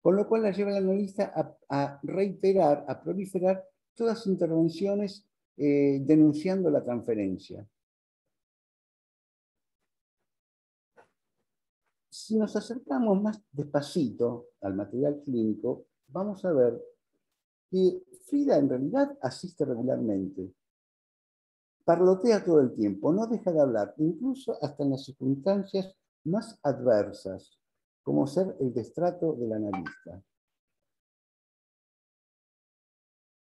Con lo cual la lleva el analista a reiterar, a proliferar todas las intervenciones denunciando la transferencia. Si nos acercamos más despacito al material clínico, vamos a ver que Frida en realidad asiste regularmente. Parlotea todo el tiempo, no deja de hablar, incluso hasta en las circunstancias más adversas, como ser el destrato del analista.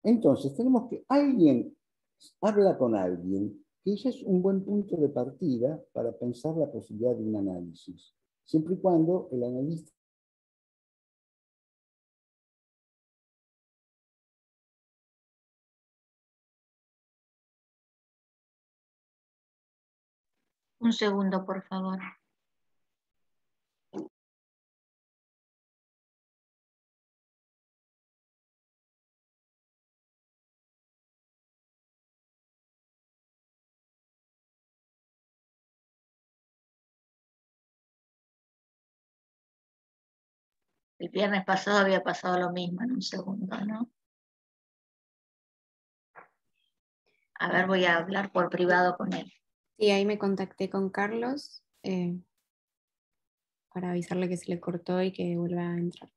Entonces, tenemos que alguien habla con alguien, que ya es un buen punto de partida para pensar la posibilidad de un análisis, siempre y cuando el analista Un segundo, por favor. El viernes pasado había pasado lo mismo en un segundo, ¿no? A ver, voy a hablar por privado con él. Sí, ahí me contacté con Carlos para avisarle que se le cortó y que vuelva a entrar.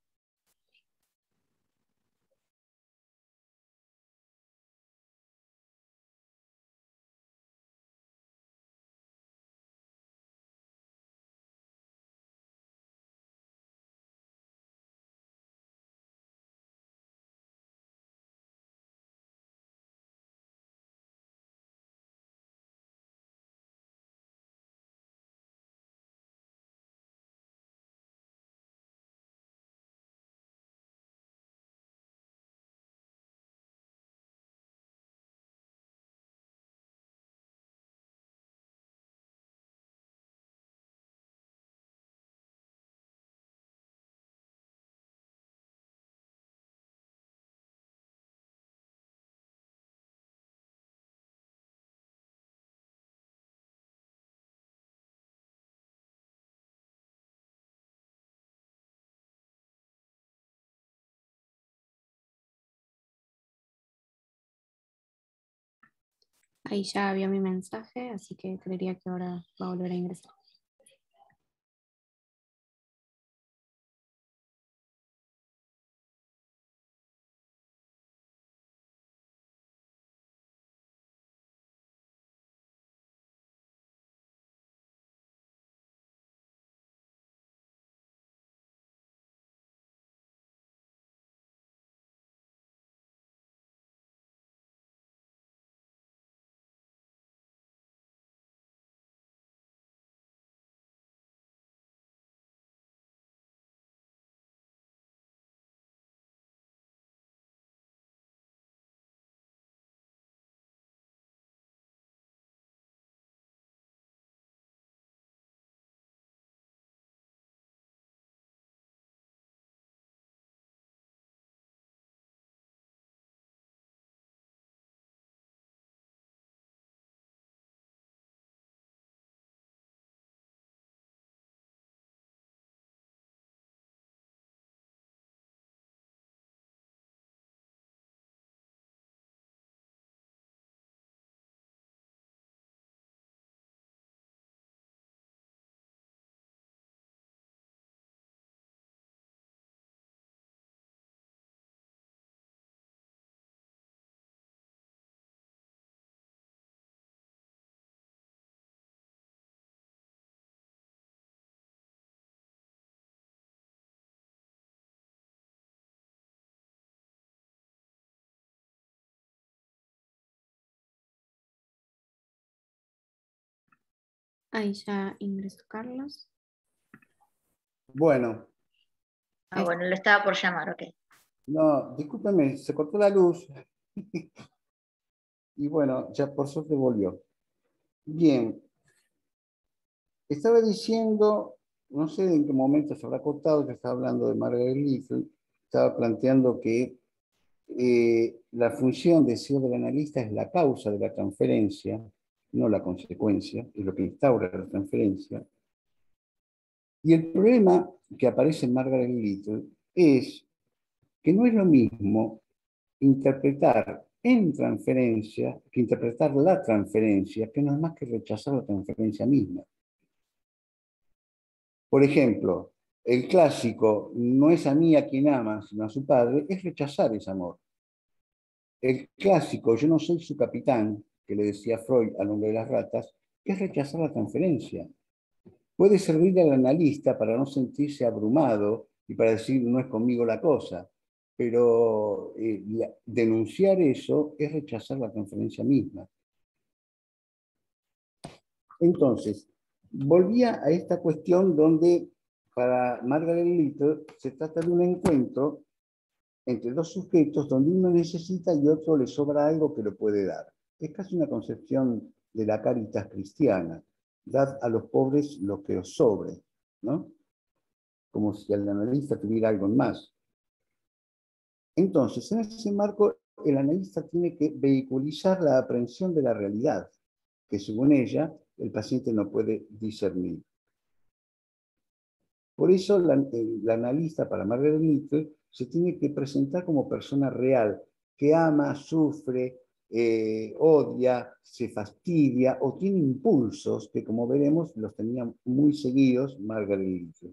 Ahí ya vio mi mensaje, así que creería que ahora va a volver a ingresar. Ahí ya ingresó Carlos. Bueno. Ah, bueno, lo estaba por llamar, ok. No, discúlpame, se cortó la luz. Y bueno, ya por suerte volvió. Bien. Estaba diciendo, no sé en qué momento se habrá cortado, que estaba hablando de Margaret Little, estaba planteando que la función de ser del analista es la causa de la transferencia, no la consecuencia, es lo que instaura la transferencia. Y el problema que aparece en Margaret Little es que no es lo mismo interpretar en transferencia que interpretar la transferencia, que no es más que rechazar la transferencia misma. Por ejemplo, el clásico "no es a mí a quien ama, sino a su padre" es rechazar ese amor. El clásico "yo no soy su capitán", que le decía Freud al hombre de las ratas, es rechazar la transferencia. Puede servirle al analista para no sentirse abrumado y para decir "no es conmigo la cosa", pero denunciar eso es rechazar la transferencia misma. Entonces, volvía a esta cuestión donde para Margaret Little se trata de un encuentro entre dos sujetos donde uno necesita y otro le sobra algo que lo puede dar. Es casi una concepción de la caritas cristiana: dar a los pobres lo que os sobre, ¿no? Como si el analista tuviera algo más. Entonces, en ese marco, el analista tiene que vehiculizar la aprehensión de la realidad, que según ella, el paciente no puede discernir. Por eso, el analista, para Margaret Little, se tiene que presentar como persona real, que ama, sufre, odia, se fastidia o tiene impulsos que, como veremos, los tenía muy seguidos Margaret Little.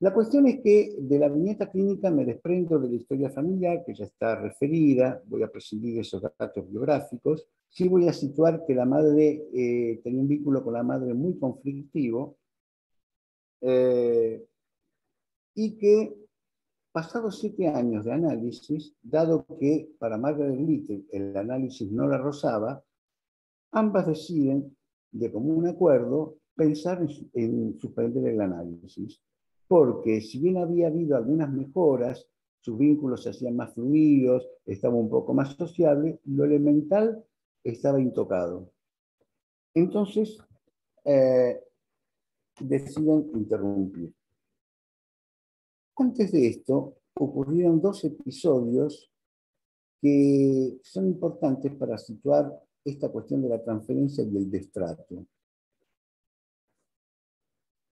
La cuestión es que de la viñeta clínica me desprendo de la historia familiar, que ya está referida. Voy a prescindir de esos datos biográficos. Sí voy a situar que la madre tenía un vínculo con la madre muy conflictivo y que pasados 7 años de análisis, dado que para Margaret Little el análisis no la rozaba, ambas deciden, de común acuerdo, pensar en suspender el análisis, porque si bien había habido algunas mejoras, sus vínculos se hacían más fluidos, estaba un poco más sociable, lo elemental estaba intocado. Entonces, deciden interrumpir. Antes de esto, ocurrieron 2 episodios que son importantes para situar esta cuestión de la transferencia y el destrato,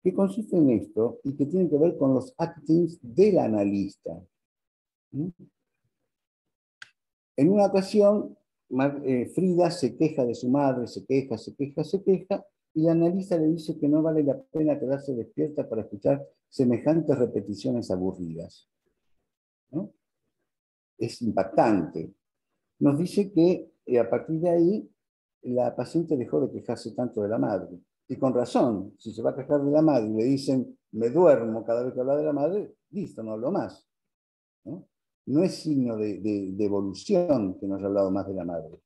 que consisten en esto y que tienen que ver con los actings del analista. En una ocasión, Frida se queja de su madre, se queja, y el analista le dice que no vale la pena quedarse despierta para escuchar semejantes repeticiones aburridas, ¿no? Es impactante. Nos dice que a partir de ahí la paciente dejó de quejarse tanto de la madre. Y con razón, si se va a quejar de la madre y le dicen "me duermo" cada vez que habla de la madre, listo, no hablo más, ¿no? No es signo de evolución que no haya hablado más de la madre.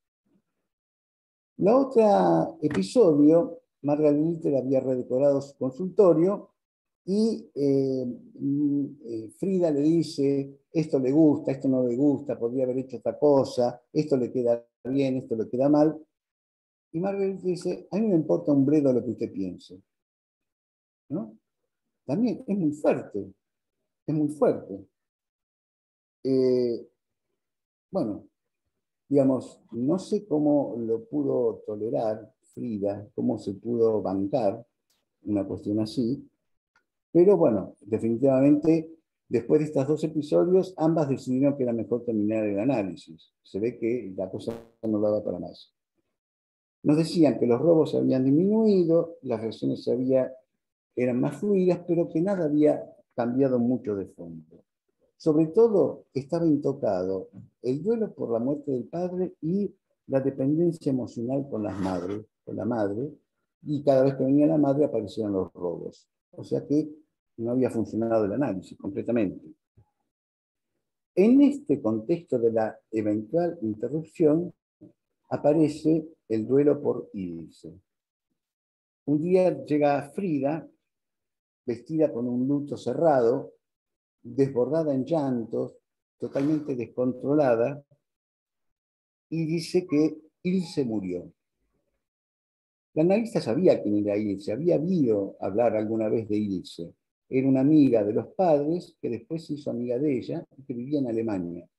La otra episodio, Margaret Little había redecorado su consultorio. Y Frida le dice, esto le gusta, esto no le gusta, podría haber hecho otra cosa, esto le queda bien, esto le queda mal. Y Margaret dice, a mí me importa un bledo lo que usted piense, ¿no? También es muy fuerte, es muy fuerte. Bueno, digamos, no sé cómo lo pudo tolerar Frida, cómo se pudo bancar una cuestión así. Pero bueno, definitivamente, después de estos 2 episodios, ambas decidieron que era mejor terminar el análisis. Se ve que la cosa no daba para más. Nos decían que los robos habían disminuido, las relaciones eran más fluidas, pero que nada había cambiado mucho de fondo. Sobre todo, estaba intocado el duelo por la muerte del padre y la dependencia emocional con la madre, y cada vez que venía la madre aparecían los robos. O sea que no había funcionado el análisis completamente. En este contexto de la eventual interrupción aparece el duelo por Ilse. Un día llega Frida, vestida con un luto cerrado, desbordada en llantos, totalmente descontrolada, y dice que Ilse murió. La analista sabía quién era Ilse, había oído hablar alguna vez de Ilse. Era una amiga de los padres que después se hizo amiga de ella y que vivía en Alemania.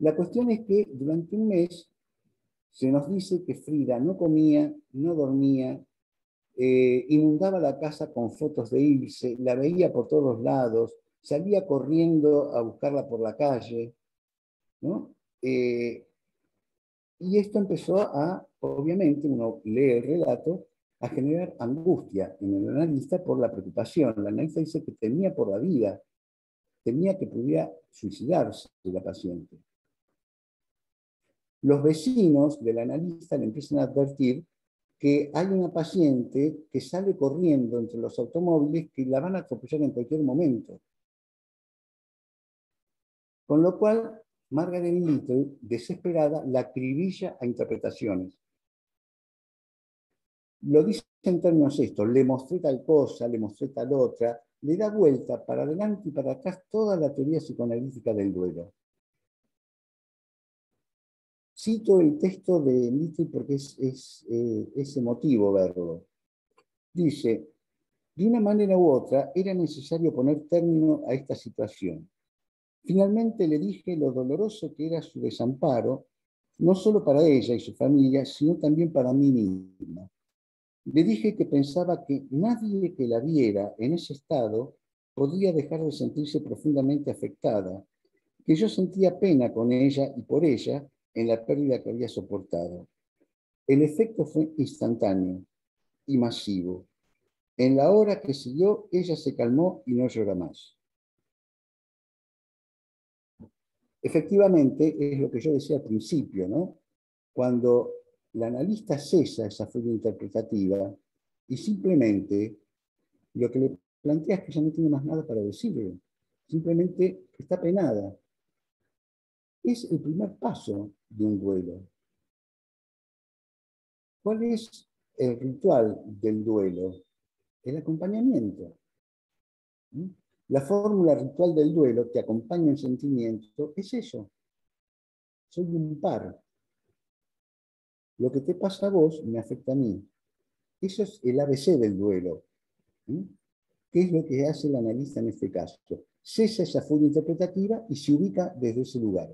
La cuestión es que durante un mes se nos dice que Frida no comía, no dormía, inundaba la casa con fotos de Ilse, la veía por todos lados, salía corriendo a buscarla por la calle, ¿no? Y esto empezó a, obviamente, uno lee el relato, a generar angustia en el analista por la preocupación. El analista dice que temía por la vida, temía que pudiera suicidarse la paciente. Los vecinos del analista le empiezan a advertir que hay una paciente que sale corriendo entre los automóviles que la van a atropellar en cualquier momento. Con lo cual, Margaret Little, desesperada, la acribilla a interpretaciones. Lo dice en términos estos: le mostré tal cosa, le mostré tal otra, le da vuelta para adelante y para atrás toda la teoría psicoanalítica del duelo. Cito el texto de Little porque es emotivo verlo. Dice, de una manera u otra era necesario poner término a esta situación. Finalmente le dije lo doloroso que era su desamparo, no solo para ella y su familia, sino también para mí misma. Le dije que pensaba que nadie que la viera en ese estado podía dejar de sentirse profundamente afectada, que yo sentía pena con ella y por ella en la pérdida que había soportado. El efecto fue instantáneo y masivo. En la hora que siguió, ella se calmó y no llora más. Efectivamente, es lo que yo decía al principio, ¿no? Cuando la analista cesa esa furia interpretativa y simplemente lo que le plantea es que ya no tiene más nada para decirle, simplemente está penada. Es el primer paso de un duelo. ¿Cuál es el ritual del duelo? El acompañamiento. La fórmula ritual del duelo, te acompaña en sentimiento, es eso. Soy un par. Lo que te pasa a vos me afecta a mí. Eso es el ABC del duelo. ¿Qué es lo que hace el analista en este caso? Cesa esa furia interpretativa y se ubica desde ese lugar.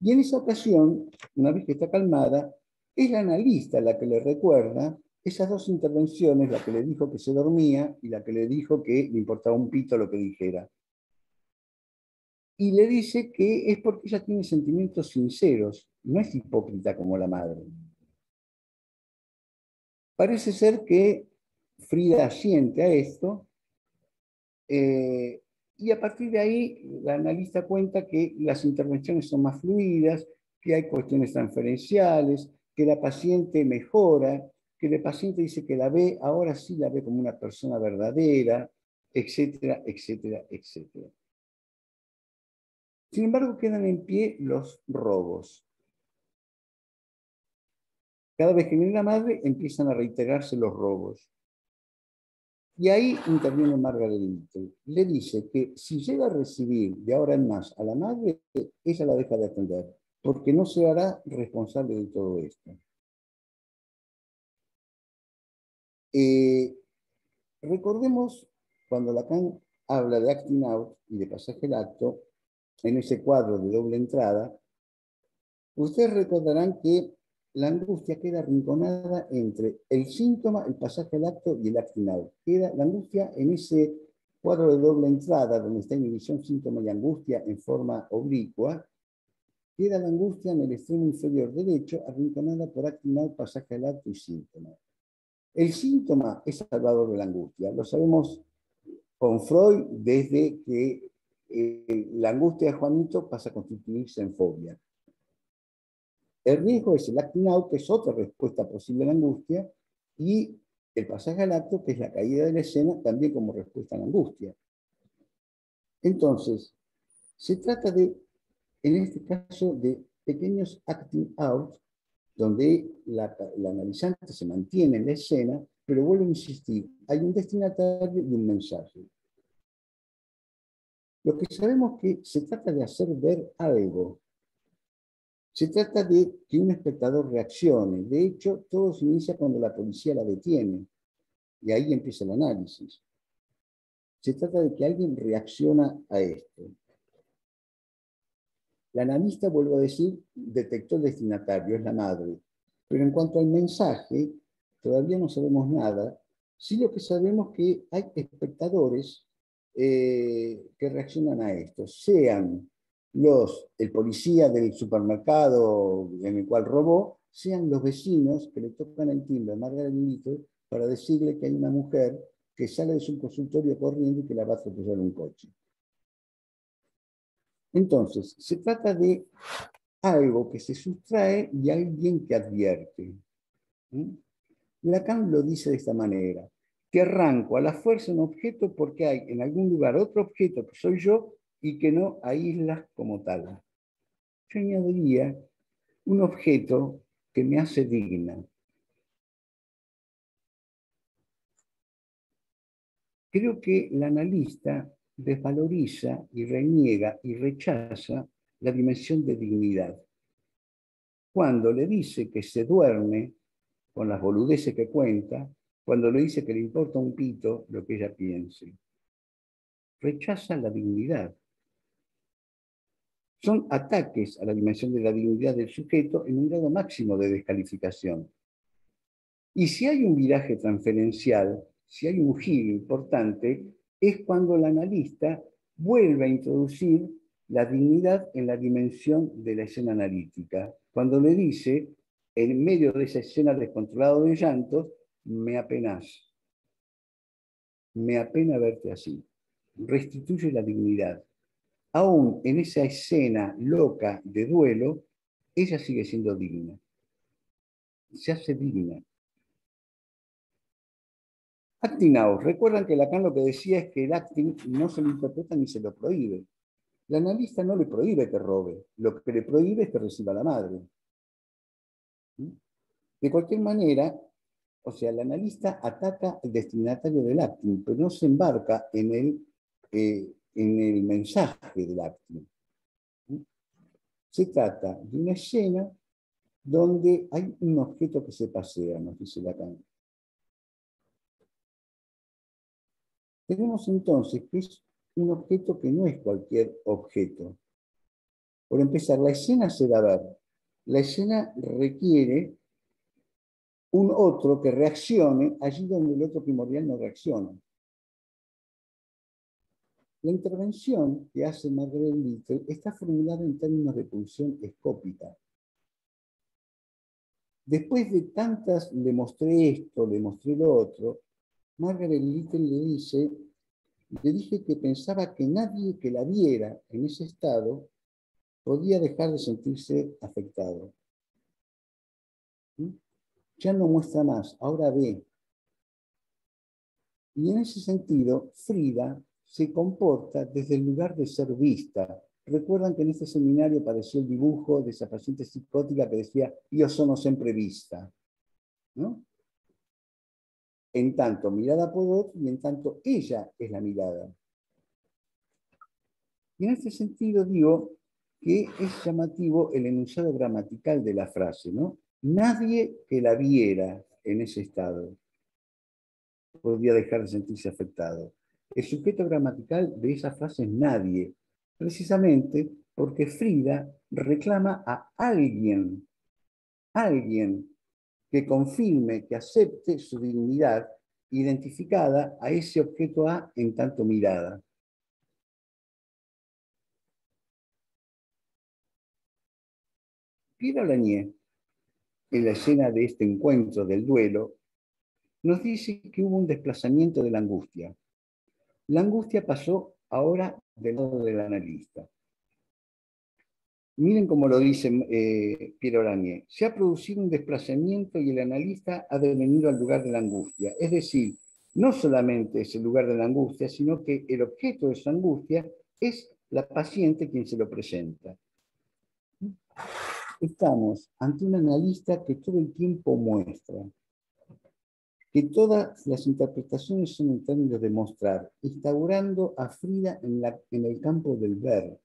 Y en esa ocasión, una vez que está calmada, es la analista la que le recuerda esas dos intervenciones, la que le dijo que se dormía y la que le dijo que le importaba un pito lo que dijera. Y le dice que es porque ella tiene sentimientos sinceros, no es hipócrita como la madre. Parece ser que Frida asiente a esto, y a partir de ahí la analista cuenta que las intervenciones son más fluidas, que hay cuestiones transferenciales, que la paciente mejora, que la paciente dice que la ve, ahora sí la ve como una persona verdadera, etcétera, etcétera, etcétera. Sin embargo, quedan en pie los robos. Cada vez que viene la madre, empiezan a reiterarse los robos. Y ahí interviene Margaret Little. Le dice que si llega a recibir de ahora en más a la madre, ella la deja de atender, porque no se hará responsable de todo esto. Recordemos cuando Lacan habla de acting out y de pasaje al acto, en ese cuadro de doble entrada, ustedes recordarán que la angustia queda arrinconada entre el síntoma, el pasaje al acto y el acting out. Queda la angustia en ese cuadro de doble entrada, donde está inhibición, síntoma y angustia en forma oblicua. Queda la angustia en el extremo inferior derecho, arrinconada por acting out, pasaje al acto y síntoma. El síntoma es salvador de la angustia. Lo sabemos con Freud desde que la angustia de Juanito pasa a constituirse en fobia. El riesgo es el acting out, que es otra respuesta posible a la angustia, y el pasaje al acto, que es la caída de la escena, también como respuesta a la angustia. Entonces, se trata de, en este caso, de pequeños acting out, donde la analizante se mantiene en la escena, pero vuelve a insistir, hay un destinatario y un mensaje. Lo que sabemos es que se trata de hacer ver algo. Se trata de que un espectador reaccione. De hecho, todo se inicia cuando la policía la detiene. Y ahí empieza el análisis. Se trata de que alguien reacciona a esto. La analista, vuelvo a decir, detectó el destinatario, es la madre. Pero en cuanto al mensaje, todavía no sabemos nada. Sí, lo que sabemos es que hay espectadores que reaccionan a esto, sean el policía del supermercado en el cual robó, sean los vecinos que le tocan el timbre a Margaret Little para decirle que hay una mujer que sale de su consultorio corriendo y que la va a atropellar un coche. Entonces, se trata de algo que se sustrae y alguien que advierte. Lacan lo dice de esta manera, que arranco a la fuerza un objeto porque hay en algún lugar otro objeto que soy yo y que no aíslas como tal. Yo añadiría un objeto que me hace digna. Creo que el analista desvaloriza y reniega y rechaza la dimensión de dignidad. Cuando le dice que se duerme con las boludeces que cuenta, cuando le dice que le importa un pito lo que ella piense, rechaza la dignidad. Son ataques a la dimensión de la dignidad del sujeto en un grado máximo de descalificación. Y si hay un viraje transferencial, si hay un giro importante, es cuando el analista vuelve a introducir la dignidad en la dimensión de la escena analítica. Cuando le dice, en medio de esa escena descontrolada de llantos, me apenás, me apena verte así. Restituye la dignidad. Aún en esa escena loca de duelo, ella sigue siendo digna. Se hace digna. Acting out. Recuerdan que Lacan lo que decía es que el acting no se lo interpreta ni se lo prohíbe. El analista no le prohíbe que robe. Lo que le prohíbe es que reciba a la madre. De cualquier manera, o sea, el analista ataca al destinatario del acting, pero no se embarca en el mensaje del acting. Se trata de una escena donde hay un objeto que se pasea, nos dice Lacan. Tenemos entonces que es un objeto que no es cualquier objeto. Por empezar, la escena se da a ver. La escena requiere un otro que reaccione allí donde el otro primordial no reacciona. La intervención que hace Margaret Little está formulada en términos de pulsión escópica. Después de tantas, le mostré esto, le mostré lo otro, Margaret Little le dice, le dije que pensaba que nadie que la viera en ese estado podía dejar de sentirse afectado. ¿Sí? Ya no muestra más, ahora ve. Y en ese sentido, Frida se comporta desde el lugar de ser vista. Recuerdan que en este seminario apareció el dibujo de esa paciente psicótica que decía, yo sono siempre vista, ¿no? En tanto mirada por otro y en tanto ella es la mirada. Y en este sentido digo que es llamativo el enunciado gramatical de la frase, ¿no? Nadie que la viera en ese estado podría dejar de sentirse afectado. El sujeto gramatical de esa frase es nadie, precisamente porque Frida reclama a alguien, que confirme, que acepte su dignidad identificada a ese objeto A en tanto mirada. Piera Aulagnier, en la escena de este encuentro del duelo, nos dice que hubo un desplazamiento de la angustia. La angustia pasó ahora del lado del analista. Miren cómo lo dice Piera Aulagnier. Se ha producido un desplazamiento y el analista ha devenido al lugar de la angustia. Es decir, no solamente es el lugar de la angustia, sino que el objeto de esa angustia es la paciente quien se lo presenta. Estamos ante un analista que todo el tiempo muestra, que todas las interpretaciones son en términos de mostrar, instaurando a Frida en el campo del ver.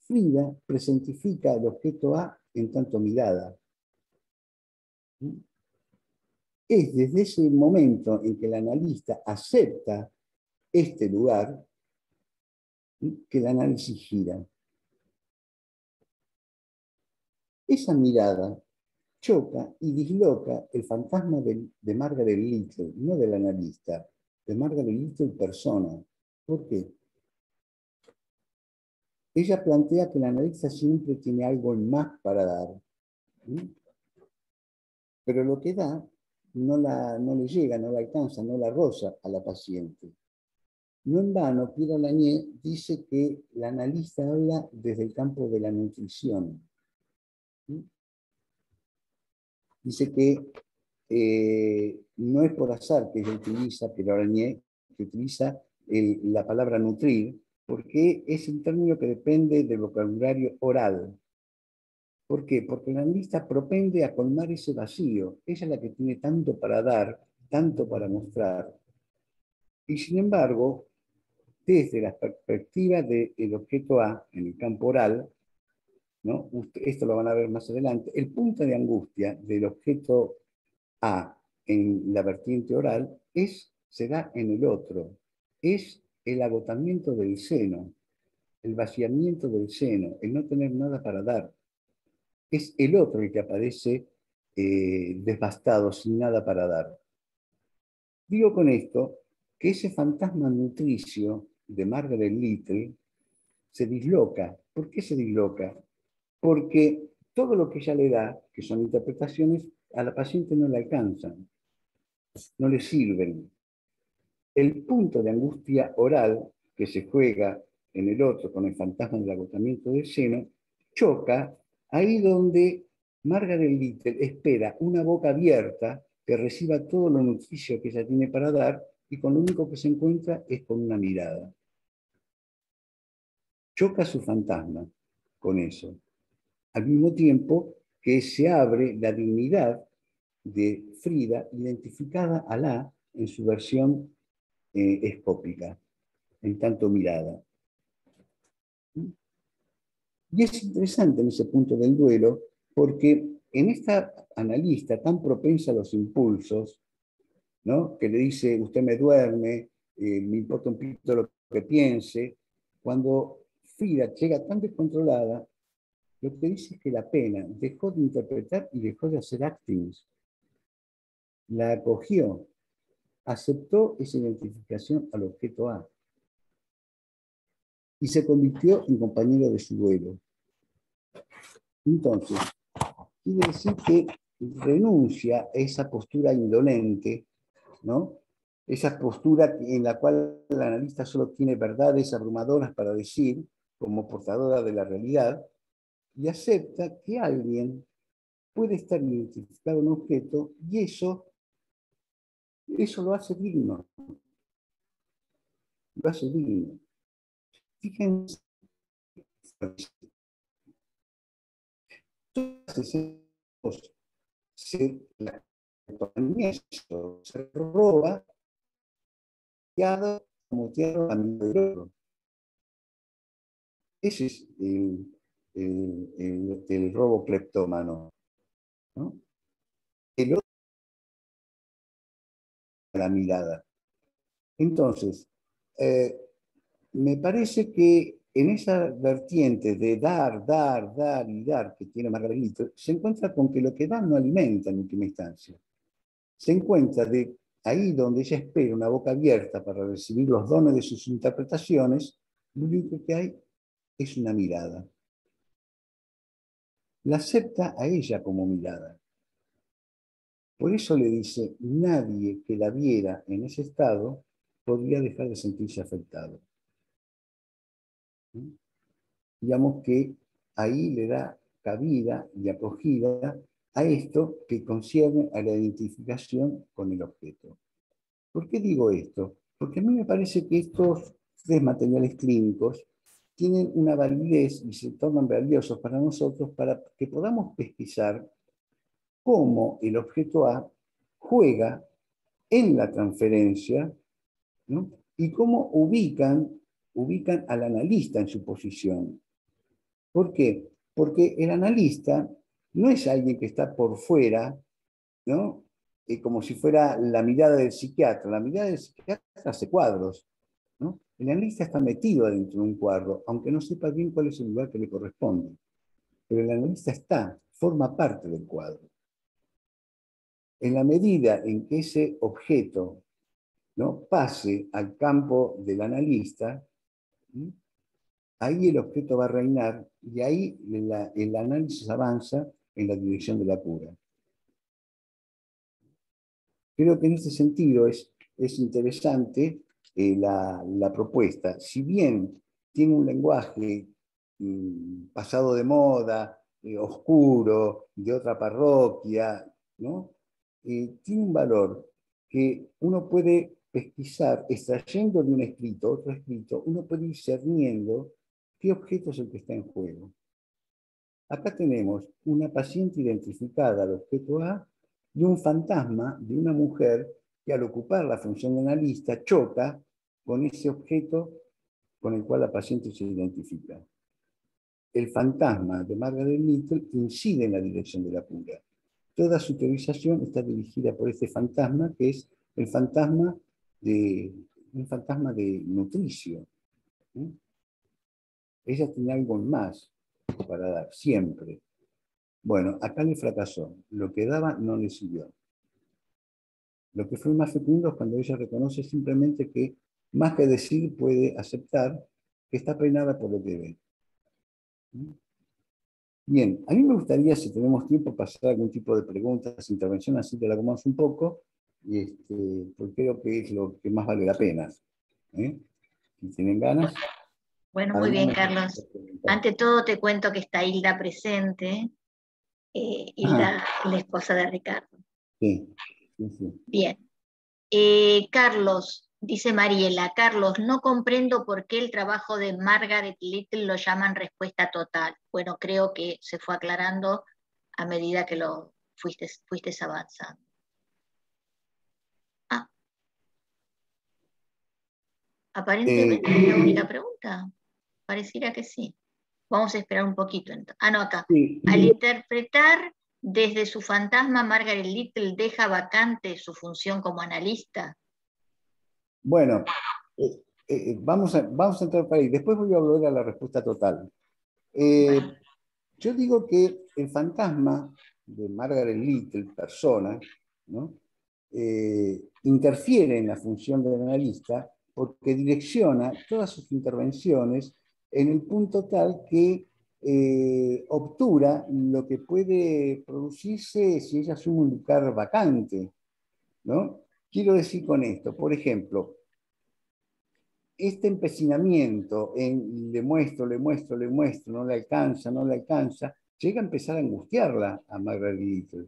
Frida presentifica al objeto A en tanto mirada. Es desde ese momento en que el analista acepta este lugar que el análisis gira. Esa mirada choca y disloca el fantasma de Margaret Little, no del analista, de Margaret Little persona. ¿Por qué? Ella plantea que el analista siempre tiene algo más para dar. Pero lo que da no le llega, no la alcanza, no la roza a la paciente. No en vano, Piera Aulagnier dice que la analista habla desde el campo de la nutrición. Dice que no es por azar que ella utiliza, Piera Aulagnier, que utiliza la palabra nutrir, porque es un término que depende del vocabulario oral. ¿Por qué? Porque la analista propende a colmar ese vacío. Ella es la que tiene tanto para dar, tanto para mostrar. Y sin embargo, desde la perspectiva del objeto A, en el campo oral, ¿no? Esto lo van a ver más adelante, el punto de angustia del objeto A en la vertiente oral se da en el otro. Es el agotamiento del seno, el vaciamiento del seno, el no tener nada para dar. Es el otro el que aparece devastado, sin nada para dar. Digo con esto que ese fantasma nutricio de Margaret Little se disloca. ¿Por qué se disloca? Porque todo lo que ella le da, que son interpretaciones, a la paciente no le alcanzan, no le sirven. El punto de angustia oral que se juega en el otro con el fantasma del agotamiento del seno choca. Ahí donde Margaret Little espera una boca abierta que reciba todo lo nutricio que ella tiene para dar y con lo único que se encuentra es con una mirada. Choca su fantasma con eso. Al mismo tiempo que se abre la dignidad de Frida identificada a la en su versión escópica, en tanto mirada. Y es interesante en ese punto del duelo, porque en esta analista tan propensa a los impulsos, ¿no? Que le dice, usted me duerme, me importa un pito lo que piense, cuando Frida llega tan descontrolada, lo que dice es que la pena dejó de interpretar y dejó de hacer actings. La acogió, aceptó esa identificación al objeto A. Y se convirtió en compañero de su duelo. Entonces, quiere decir que renuncia a esa postura indolente, ¿no? Esa postura en la cual la analista solo tiene verdades abrumadoras para decir, como portadora de la realidad, y acepta que alguien puede estar identificado en un objeto, y eso lo hace digno. Lo hace digno. Fíjense, se roba como tierra del oro. Ese es el robo cleptómano, ¿no? El otro la mirada. Entonces, me parece que en esa vertiente de dar, dar, dar y dar que tiene Margaret Little, se encuentra con que lo que da no alimenta en última instancia. Se encuentra de ahí donde ella espera una boca abierta para recibir los dones de sus interpretaciones, lo único que hay es una mirada. La acepta a ella como mirada. Por eso le dice, nadie que la viera en ese estado podría dejar de sentirse afectado. Digamos que ahí le da cabida y acogida a esto que concierne a la identificación con el objeto. ¿Por qué digo esto? Porque a mí me parece que estos tres materiales clínicos tienen una validez y se tornan valiosos para nosotros para que podamos pesquisar cómo el objeto A juega en la transferencia, ¿no? Y cómo ubican al analista en su posición. ¿Por qué? Porque el analista no es alguien que está por fuera, ¿no? Como si fuera la mirada del psiquiatra. La mirada del psiquiatra hace cuadros, ¿no? El analista está metido dentro de un cuadro, aunque no sepa bien cuál es el lugar que le corresponde. Pero el analista forma parte del cuadro. En la medida en que ese objeto, ¿no?, pase al campo del analista, ahí el objeto va a reinar y ahí el análisis avanza en la dirección de la cura. Creo que en este sentido es interesante la propuesta. Si bien tiene un lenguaje pasado de moda, oscuro, de otra parroquia, ¿no? Tiene un valor que uno puede pesquisar, extrayendo de un escrito, otro escrito, uno puede ir discerniendo qué objeto es el que está en juego. Acá tenemos una paciente identificada al objeto A y un fantasma de una mujer que al ocupar la función de analista choca con ese objeto con el cual la paciente se identifica. El fantasma de Margaret Little incide en la dirección de la cura. Toda su teorización está dirigida por este fantasma, que es el fantasma de nutricio. ¿Sí? Ella tiene algo más para dar, siempre. Bueno, acá le fracasó. Lo que daba no le sirvió. Lo que fue más fecundo es cuando ella reconoce simplemente que, más que decir, puede aceptar que está peinada por lo que ve. ¿Sí? Bien, a mí me gustaría, si tenemos tiempo, pasar algún tipo de preguntas, intervención, así que la comamos un poco, porque creo que es lo que más vale la pena. Si tienen ganas. Bueno, muy bien, Carlos. Ante todo te cuento que está Hilda presente. Hilda, la esposa de Ricardo. Sí, sí, sí. Bien. Carlos, dice Mariela, Carlos, no comprendo por qué el trabajo de Margaret Little lo llaman respuesta total. Bueno, creo que se fue aclarando a medida que lo fuiste avanzando. Aparentemente es la única pregunta. Pareciera que sí. Vamos a esperar un poquito. No, acá. Sí. Al interpretar desde su fantasma, Margaret Little deja vacante su función como analista. Bueno, vamos a entrar para ahí. Después voy a volver a la respuesta total. Bueno. Yo digo que el fantasma de Margaret Little, persona, ¿no? Interfiere en la función del analista porque direcciona todas sus intervenciones en el punto tal que obtura lo que puede producirse si ella asume un lugar vacante, ¿no? Quiero decir con esto, por ejemplo, este empecinamiento en le muestro, no le alcanza, llega a empezar a angustiarla a Margaret Little.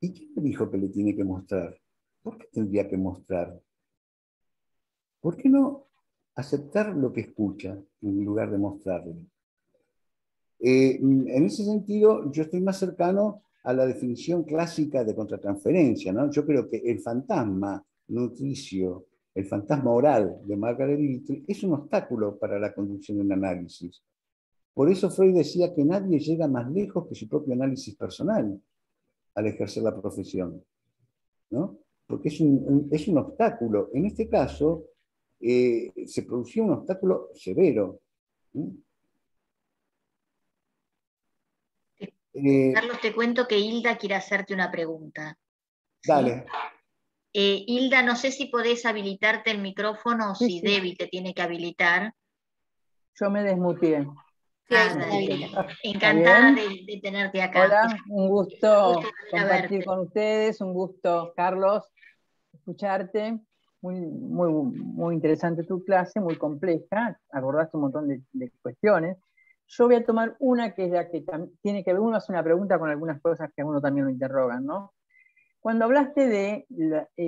¿Y quién le dijo que le tiene que mostrar? ¿Por qué tendría que mostrar? ¿Por qué no aceptar lo que escucha en lugar de mostrarlo? En ese sentido, yo estoy más cercano a la definición clásica de contratransferencia, ¿no? Yo creo que el fantasma nutricio, el fantasma oral de Margaret Little, es un obstáculo para la conducción del análisis. Por eso Freud decía que nadie llega más lejos que su propio análisis personal al ejercer la profesión, ¿no? Porque es un obstáculo. En este caso, se producía un obstáculo severo. Carlos, te cuento que Hilda quiere hacerte una pregunta. Dale. ¿Sí? Hilda, no sé si podés habilitarte el micrófono o si sí. Debbie te tiene que habilitar. Yo me desmuteé. Encantada de tenerte acá. Hola, un gusto compartir con ustedes, un gusto, Carlos, escucharte. Muy interesante tu clase, muy compleja, abordaste un montón de cuestiones. Yo voy a tomar una que es la que tiene que ver, uno hace una pregunta con algunas cosas que a uno también lo interrogan, ¿no? Cuando hablaste de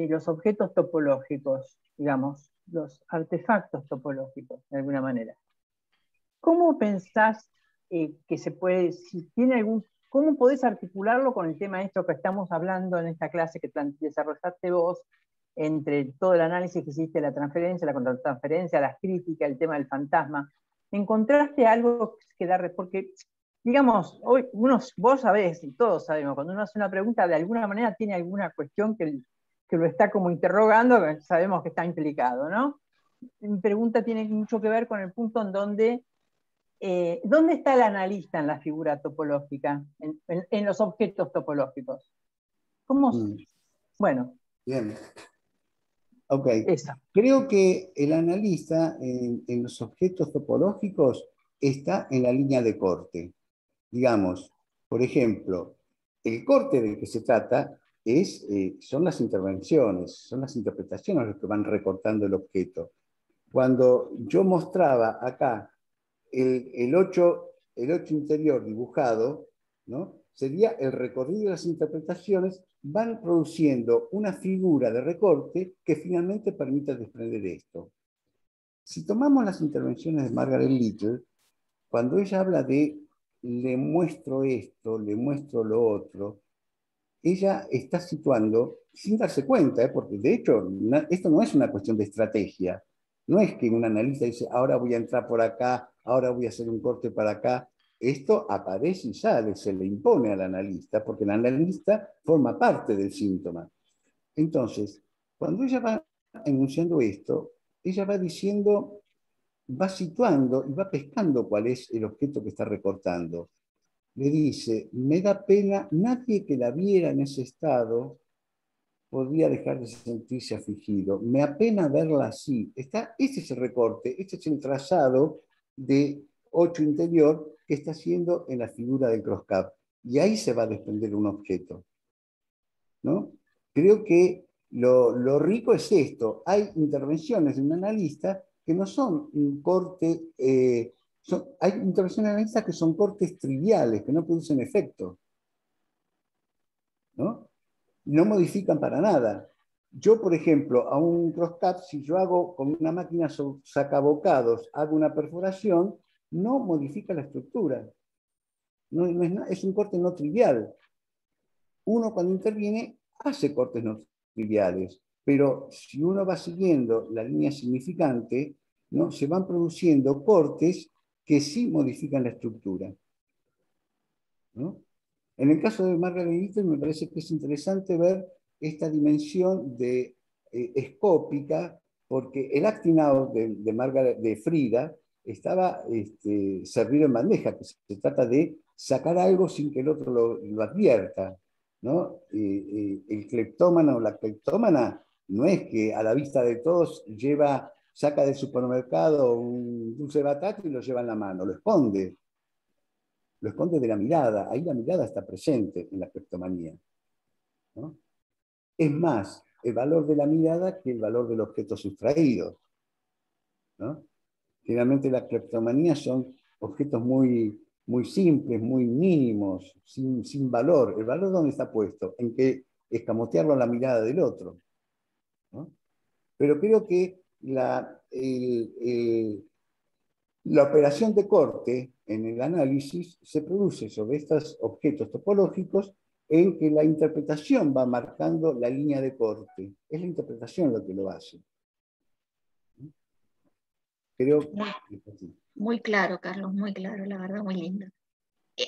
los objetos topológicos, digamos, los artefactos topológicos, de alguna manera, ¿cómo pensás que se puede, si tiene algún, cómo podés articularlo con el tema de esto que estamos hablando en esta clase que desarrollaste vos, entre todo el análisis que hiciste, la transferencia, la contratransferencia, las críticas, el tema del fantasma? ¿Encontraste algo que dar? Porque, digamos, hoy vos sabés, y todos sabemos, cuando uno hace una pregunta, de alguna manera tiene alguna cuestión que lo está como interrogando, sabemos que está implicado, ¿no? Mi pregunta tiene mucho que ver con el punto en donde, ¿dónde está el analista en la figura topológica, en los objetos topológicos? ¿Cómo? Bueno. Bien. Ok, creo que el analista en los objetos topológicos está en la línea de corte. Digamos, Por ejemplo, el corte del que se trata es, son las intervenciones, son las interpretaciones las que van recortando el objeto. Cuando yo mostraba acá el ocho interior dibujado, ¿no?, sería el recorrido de las interpretaciones, van produciendo una figura de recorte que finalmente permite desprender esto. Si tomamos las intervenciones de Margaret Little, cuando ella habla de le muestro esto, le muestro lo otro, ella está situando, sin darse cuenta, porque de hecho esto no es una cuestión de estrategia, no es que un analista dice, ahora voy a entrar por acá, ahora voy a hacer un corte para acá. Esto aparece y sale, se le impone al analista, porque el analista forma parte del síntoma. Entonces, cuando ella va enunciando esto, ella va diciendo, va situando y va pescando cuál es el objeto que está recortando. Le dice, me da pena, nadie que la viera en ese estado podría dejar de sentirse afligido. Me apena verla así. Este es el recorte, este es el trazado de 8 interior, que está haciendo en la figura del cross-cap. Y ahí se va a desprender un objeto, ¿no? Creo que lo rico es esto. Hay intervenciones de un analista que no son un corte... hay intervenciones de analistas que son cortes triviales, que no producen efecto, ¿no? No modifican para nada. Yo, por ejemplo, a un cross-cap, si yo hago con una máquina sacabocados, hago una perforación, no modifica la estructura. No es un corte no trivial. Uno cuando interviene hace cortes no triviales, pero si uno va siguiendo la línea significante, ¿no?, se van produciendo cortes que sí modifican la estructura, ¿no? En el caso de Margaret Little me parece que es interesante ver esta dimensión de, escópica, porque el acting out de Frida estaba servido en bandeja, que se trata de sacar algo sin que el otro lo advierta, ¿no? El cleptómano o la cleptómana no es que a la vista de todos saca del supermercado un dulce de batata y lo lleva en la mano, lo esconde de la mirada, ahí la mirada está presente en la cleptomanía, ¿no? Es más el valor de la mirada que el valor del objeto sustraído, ¿no? Generalmente la cleptomanía son objetos muy simples, muy mínimos, sin valor. ¿El valor dónde está puesto? En que escamotearlo a la mirada del otro, ¿no? Pero creo que la operación de corte en el análisis se produce sobre estos objetos topológicos en que la interpretación va marcando la línea de corte. Es la interpretación lo que lo hace. Muy claro, Carlos, muy claro, la verdad, muy lindo.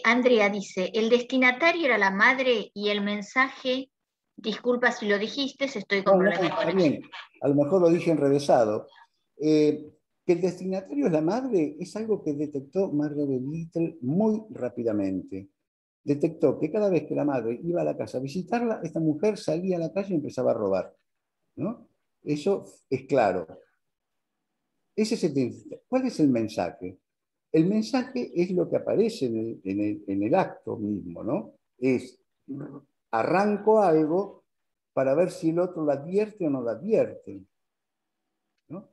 Andrea dice, el destinatario era la madre y el mensaje, disculpa si lo dijiste, estoy comprometido con eso. A lo mejor lo dije enrevesado. Que el destinatario es la madre es algo que detectó Margaret Little muy rápidamente. Detectó que cada vez que la madre iba a la casa a visitarla, esta mujer salía a la calle y empezaba a robar, ¿no? Eso es claro. Ese es ¿Cuál es el mensaje? El mensaje es lo que aparece en el acto mismo, ¿no? Es, arranco algo para ver si el otro lo advierte o no lo advierte, ¿no?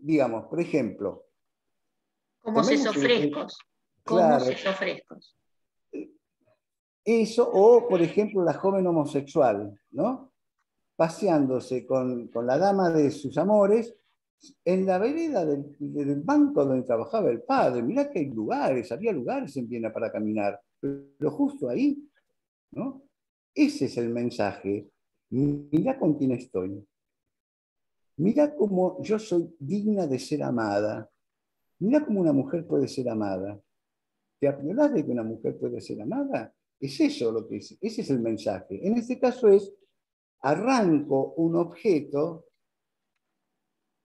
Digamos, por ejemplo... Como sesos frescos. Claro, como sesos frescos. Eso, o por ejemplo la joven homosexual, ¿no? Paseándose con la dama de sus amores en la vereda del banco donde trabajaba el padre. Mirá que hay lugares, había lugares en Viena para caminar, pero justo ahí, ¿no? Ese es el mensaje. Mirá con quién estoy. Mirá cómo yo soy digna de ser amada. Mirá cómo una mujer puede ser amada. ¿Te apiolás de que una mujer puede ser amada? Es eso lo que es. Ese es el mensaje. En este caso es, arranco un objeto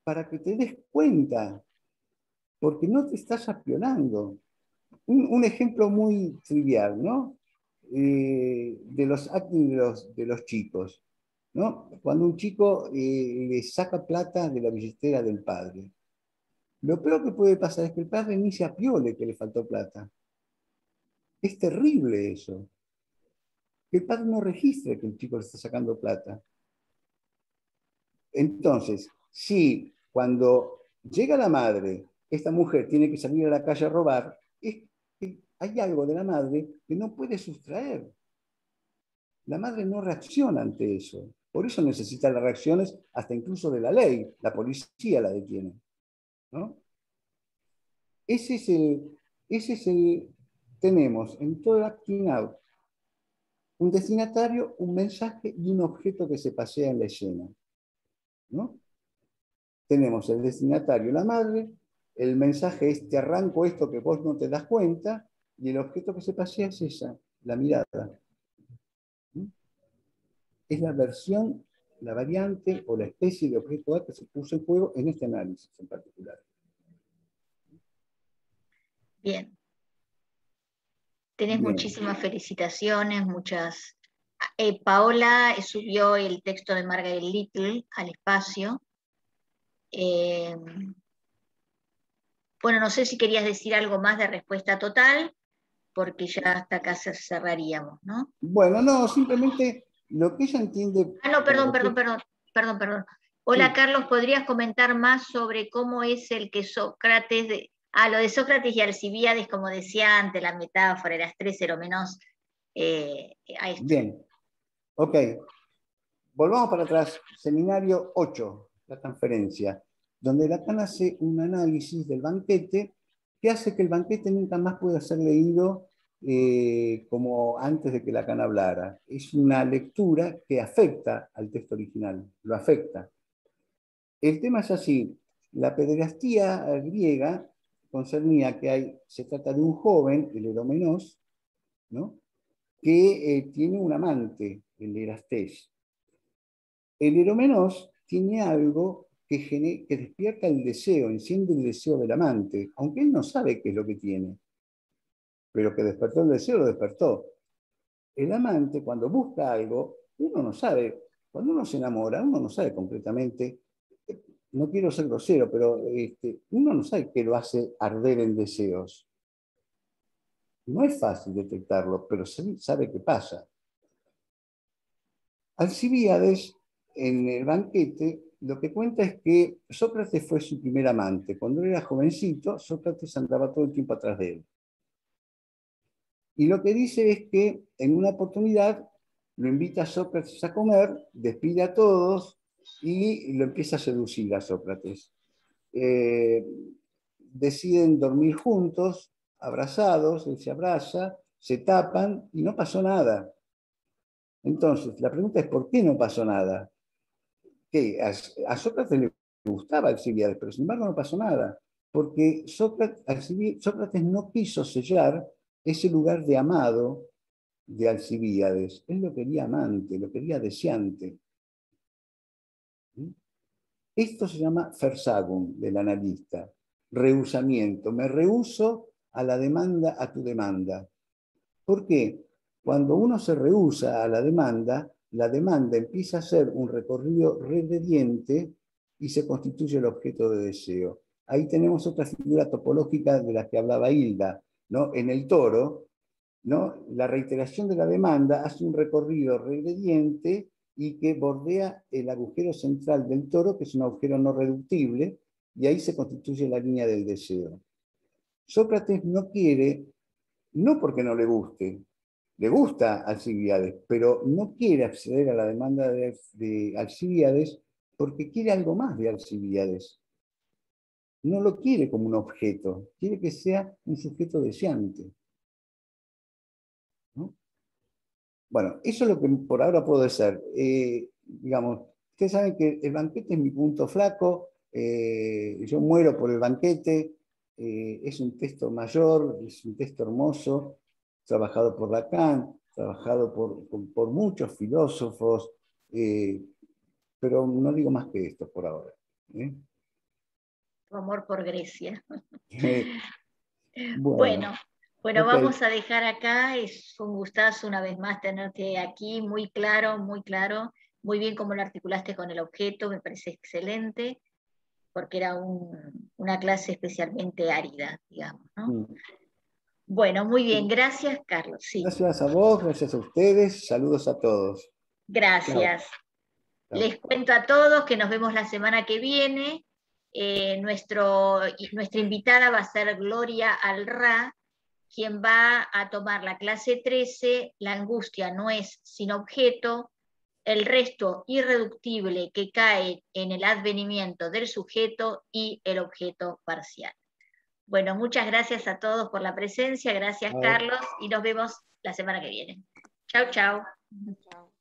para que te des cuenta, porque no te estás apiolando. Un ejemplo muy trivial, ¿no? De los acting de los chicos, ¿no? Cuando un chico le saca plata de la billetera del padre, lo peor que puede pasar es que el padre ni se apiole que le faltó plata, Es terrible eso. El padre no registra que el chico le está sacando plata. Entonces, si cuando llega la madre, esta mujer tiene que salir a la calle a robar, es que hay algo de la madre que no puede sustraer. La madre no reacciona ante eso. Por eso necesita las reacciones hasta incluso de la ley. La policía la detiene, ¿no? Tenemos en todo el acting out un destinatario, un mensaje y un objeto que se pasea en la escena, ¿no? Tenemos el destinatario, la madre, el mensaje es te arranco esto que vos no te das cuenta, y el objeto que se pasea es esa, la mirada. Es la versión, la variante o la especie de objeto A que se puso en juego en este análisis en particular. Bien. Tenés bien. Muchísimas felicitaciones, muchas... Paola subió el texto de Margaret Little al espacio. Bueno, no sé si querías decir algo más de respuesta total, porque ya hasta acá cerraríamos, ¿no? Bueno, no, simplemente... Lo que ella entiende... Ah, no, perdón. Hola, sí. Carlos, ¿podrías comentar más sobre cómo es el que Sócrates... lo de Sócrates y Alcibiades, como decía antes, la metáfora, las tres menos... a esto. Bien, ok. Volvamos para atrás, seminario 8, la transferencia, donde Lacan hace un análisis del banquete que hace que el banquete nunca más pueda ser leído como antes de que Lacan hablara. Es una lectura que afecta al texto original, lo afecta. El tema es así, la pederastía griega concernía que se trata de un joven, el eromenos, ¿no?, que tiene un amante, el erastés. El eromenos tiene algo que despierta el deseo, enciende el deseo del amante, aunque él no sabe qué es lo que tiene. Pero que despertó el deseo, lo despertó. El amante, cuando busca algo, uno no sabe, cuando uno se enamora, uno no sabe concretamente, no quiero ser grosero, pero uno no sabe qué lo hace arder en deseos. No es fácil detectarlo, pero sí sabe qué pasa. Alcibiades, en el banquete, lo que cuenta es que Sócrates fue su primer amante. Cuando era jovencito, Sócrates andaba todo el tiempo atrás de él. Y lo que dice es que en una oportunidad lo invita a Sócrates a comer, despide a todos y lo empieza a seducir a Sócrates. Deciden dormir juntos, abrazados, él se abraza, se tapan y no pasó nada. Entonces, la pregunta es ¿por qué no pasó nada? ¿Qué? A Sócrates le gustaba Alcibiades, pero sin embargo no pasó nada. Porque Sócrates no quiso sellar ese lugar de amado de Alcibiades. Él lo quería amante, lo quería deseante. Esto se llama versagum del analista, rehusamiento. Me rehuso a la demanda, a tu demanda. ¿Por qué? Cuando uno se rehúsa a la demanda empieza a hacer un recorrido regrediente y se constituye el objeto de deseo. Ahí tenemos otra figura topológica de la que hablaba Hilda, ¿no? En el toro, ¿no?, la reiteración de la demanda hace un recorrido regrediente y que bordea el agujero central del toro, que es un agujero no reductible, y ahí se constituye la línea del deseo. Sócrates no quiere, no porque no le guste, le gusta Alcibiades, pero no quiere acceder a la demanda de Alcibiades porque quiere algo más de Alcibiades. No lo quiere como un objeto, quiere que sea un sujeto deseante, ¿no? Bueno, eso es lo que por ahora puedo hacer. Digamos, ustedes saben que el banquete es mi punto flaco, yo muero por el banquete, es un texto mayor, es un texto hermoso, trabajado por Lacan, trabajado por muchos filósofos, pero no digo más que esto por ahora, ¿eh? Amor por Grecia. Bueno, okay. Vamos a dejar acá. Es un gustazo una vez más tenerte aquí, muy claro, muy bien como lo articulaste con el objeto, me parece excelente, porque era una clase especialmente árida, digamos, ¿no? Mm. Bueno, muy bien, gracias, Carlos. Sí. Gracias a vos, gracias a ustedes, saludos a todos. Gracias. Chao. Les cuento a todos que nos vemos la semana que viene. Nuestra invitada va a ser Gloria Alra, quien va a tomar la clase 13, La angustia no es sin objeto, el resto irreductible que cae en el advenimiento del sujeto y el objeto parcial. Bueno, muchas gracias a todos por la presencia, gracias Carlos, y nos vemos la semana que viene. Chau, chau.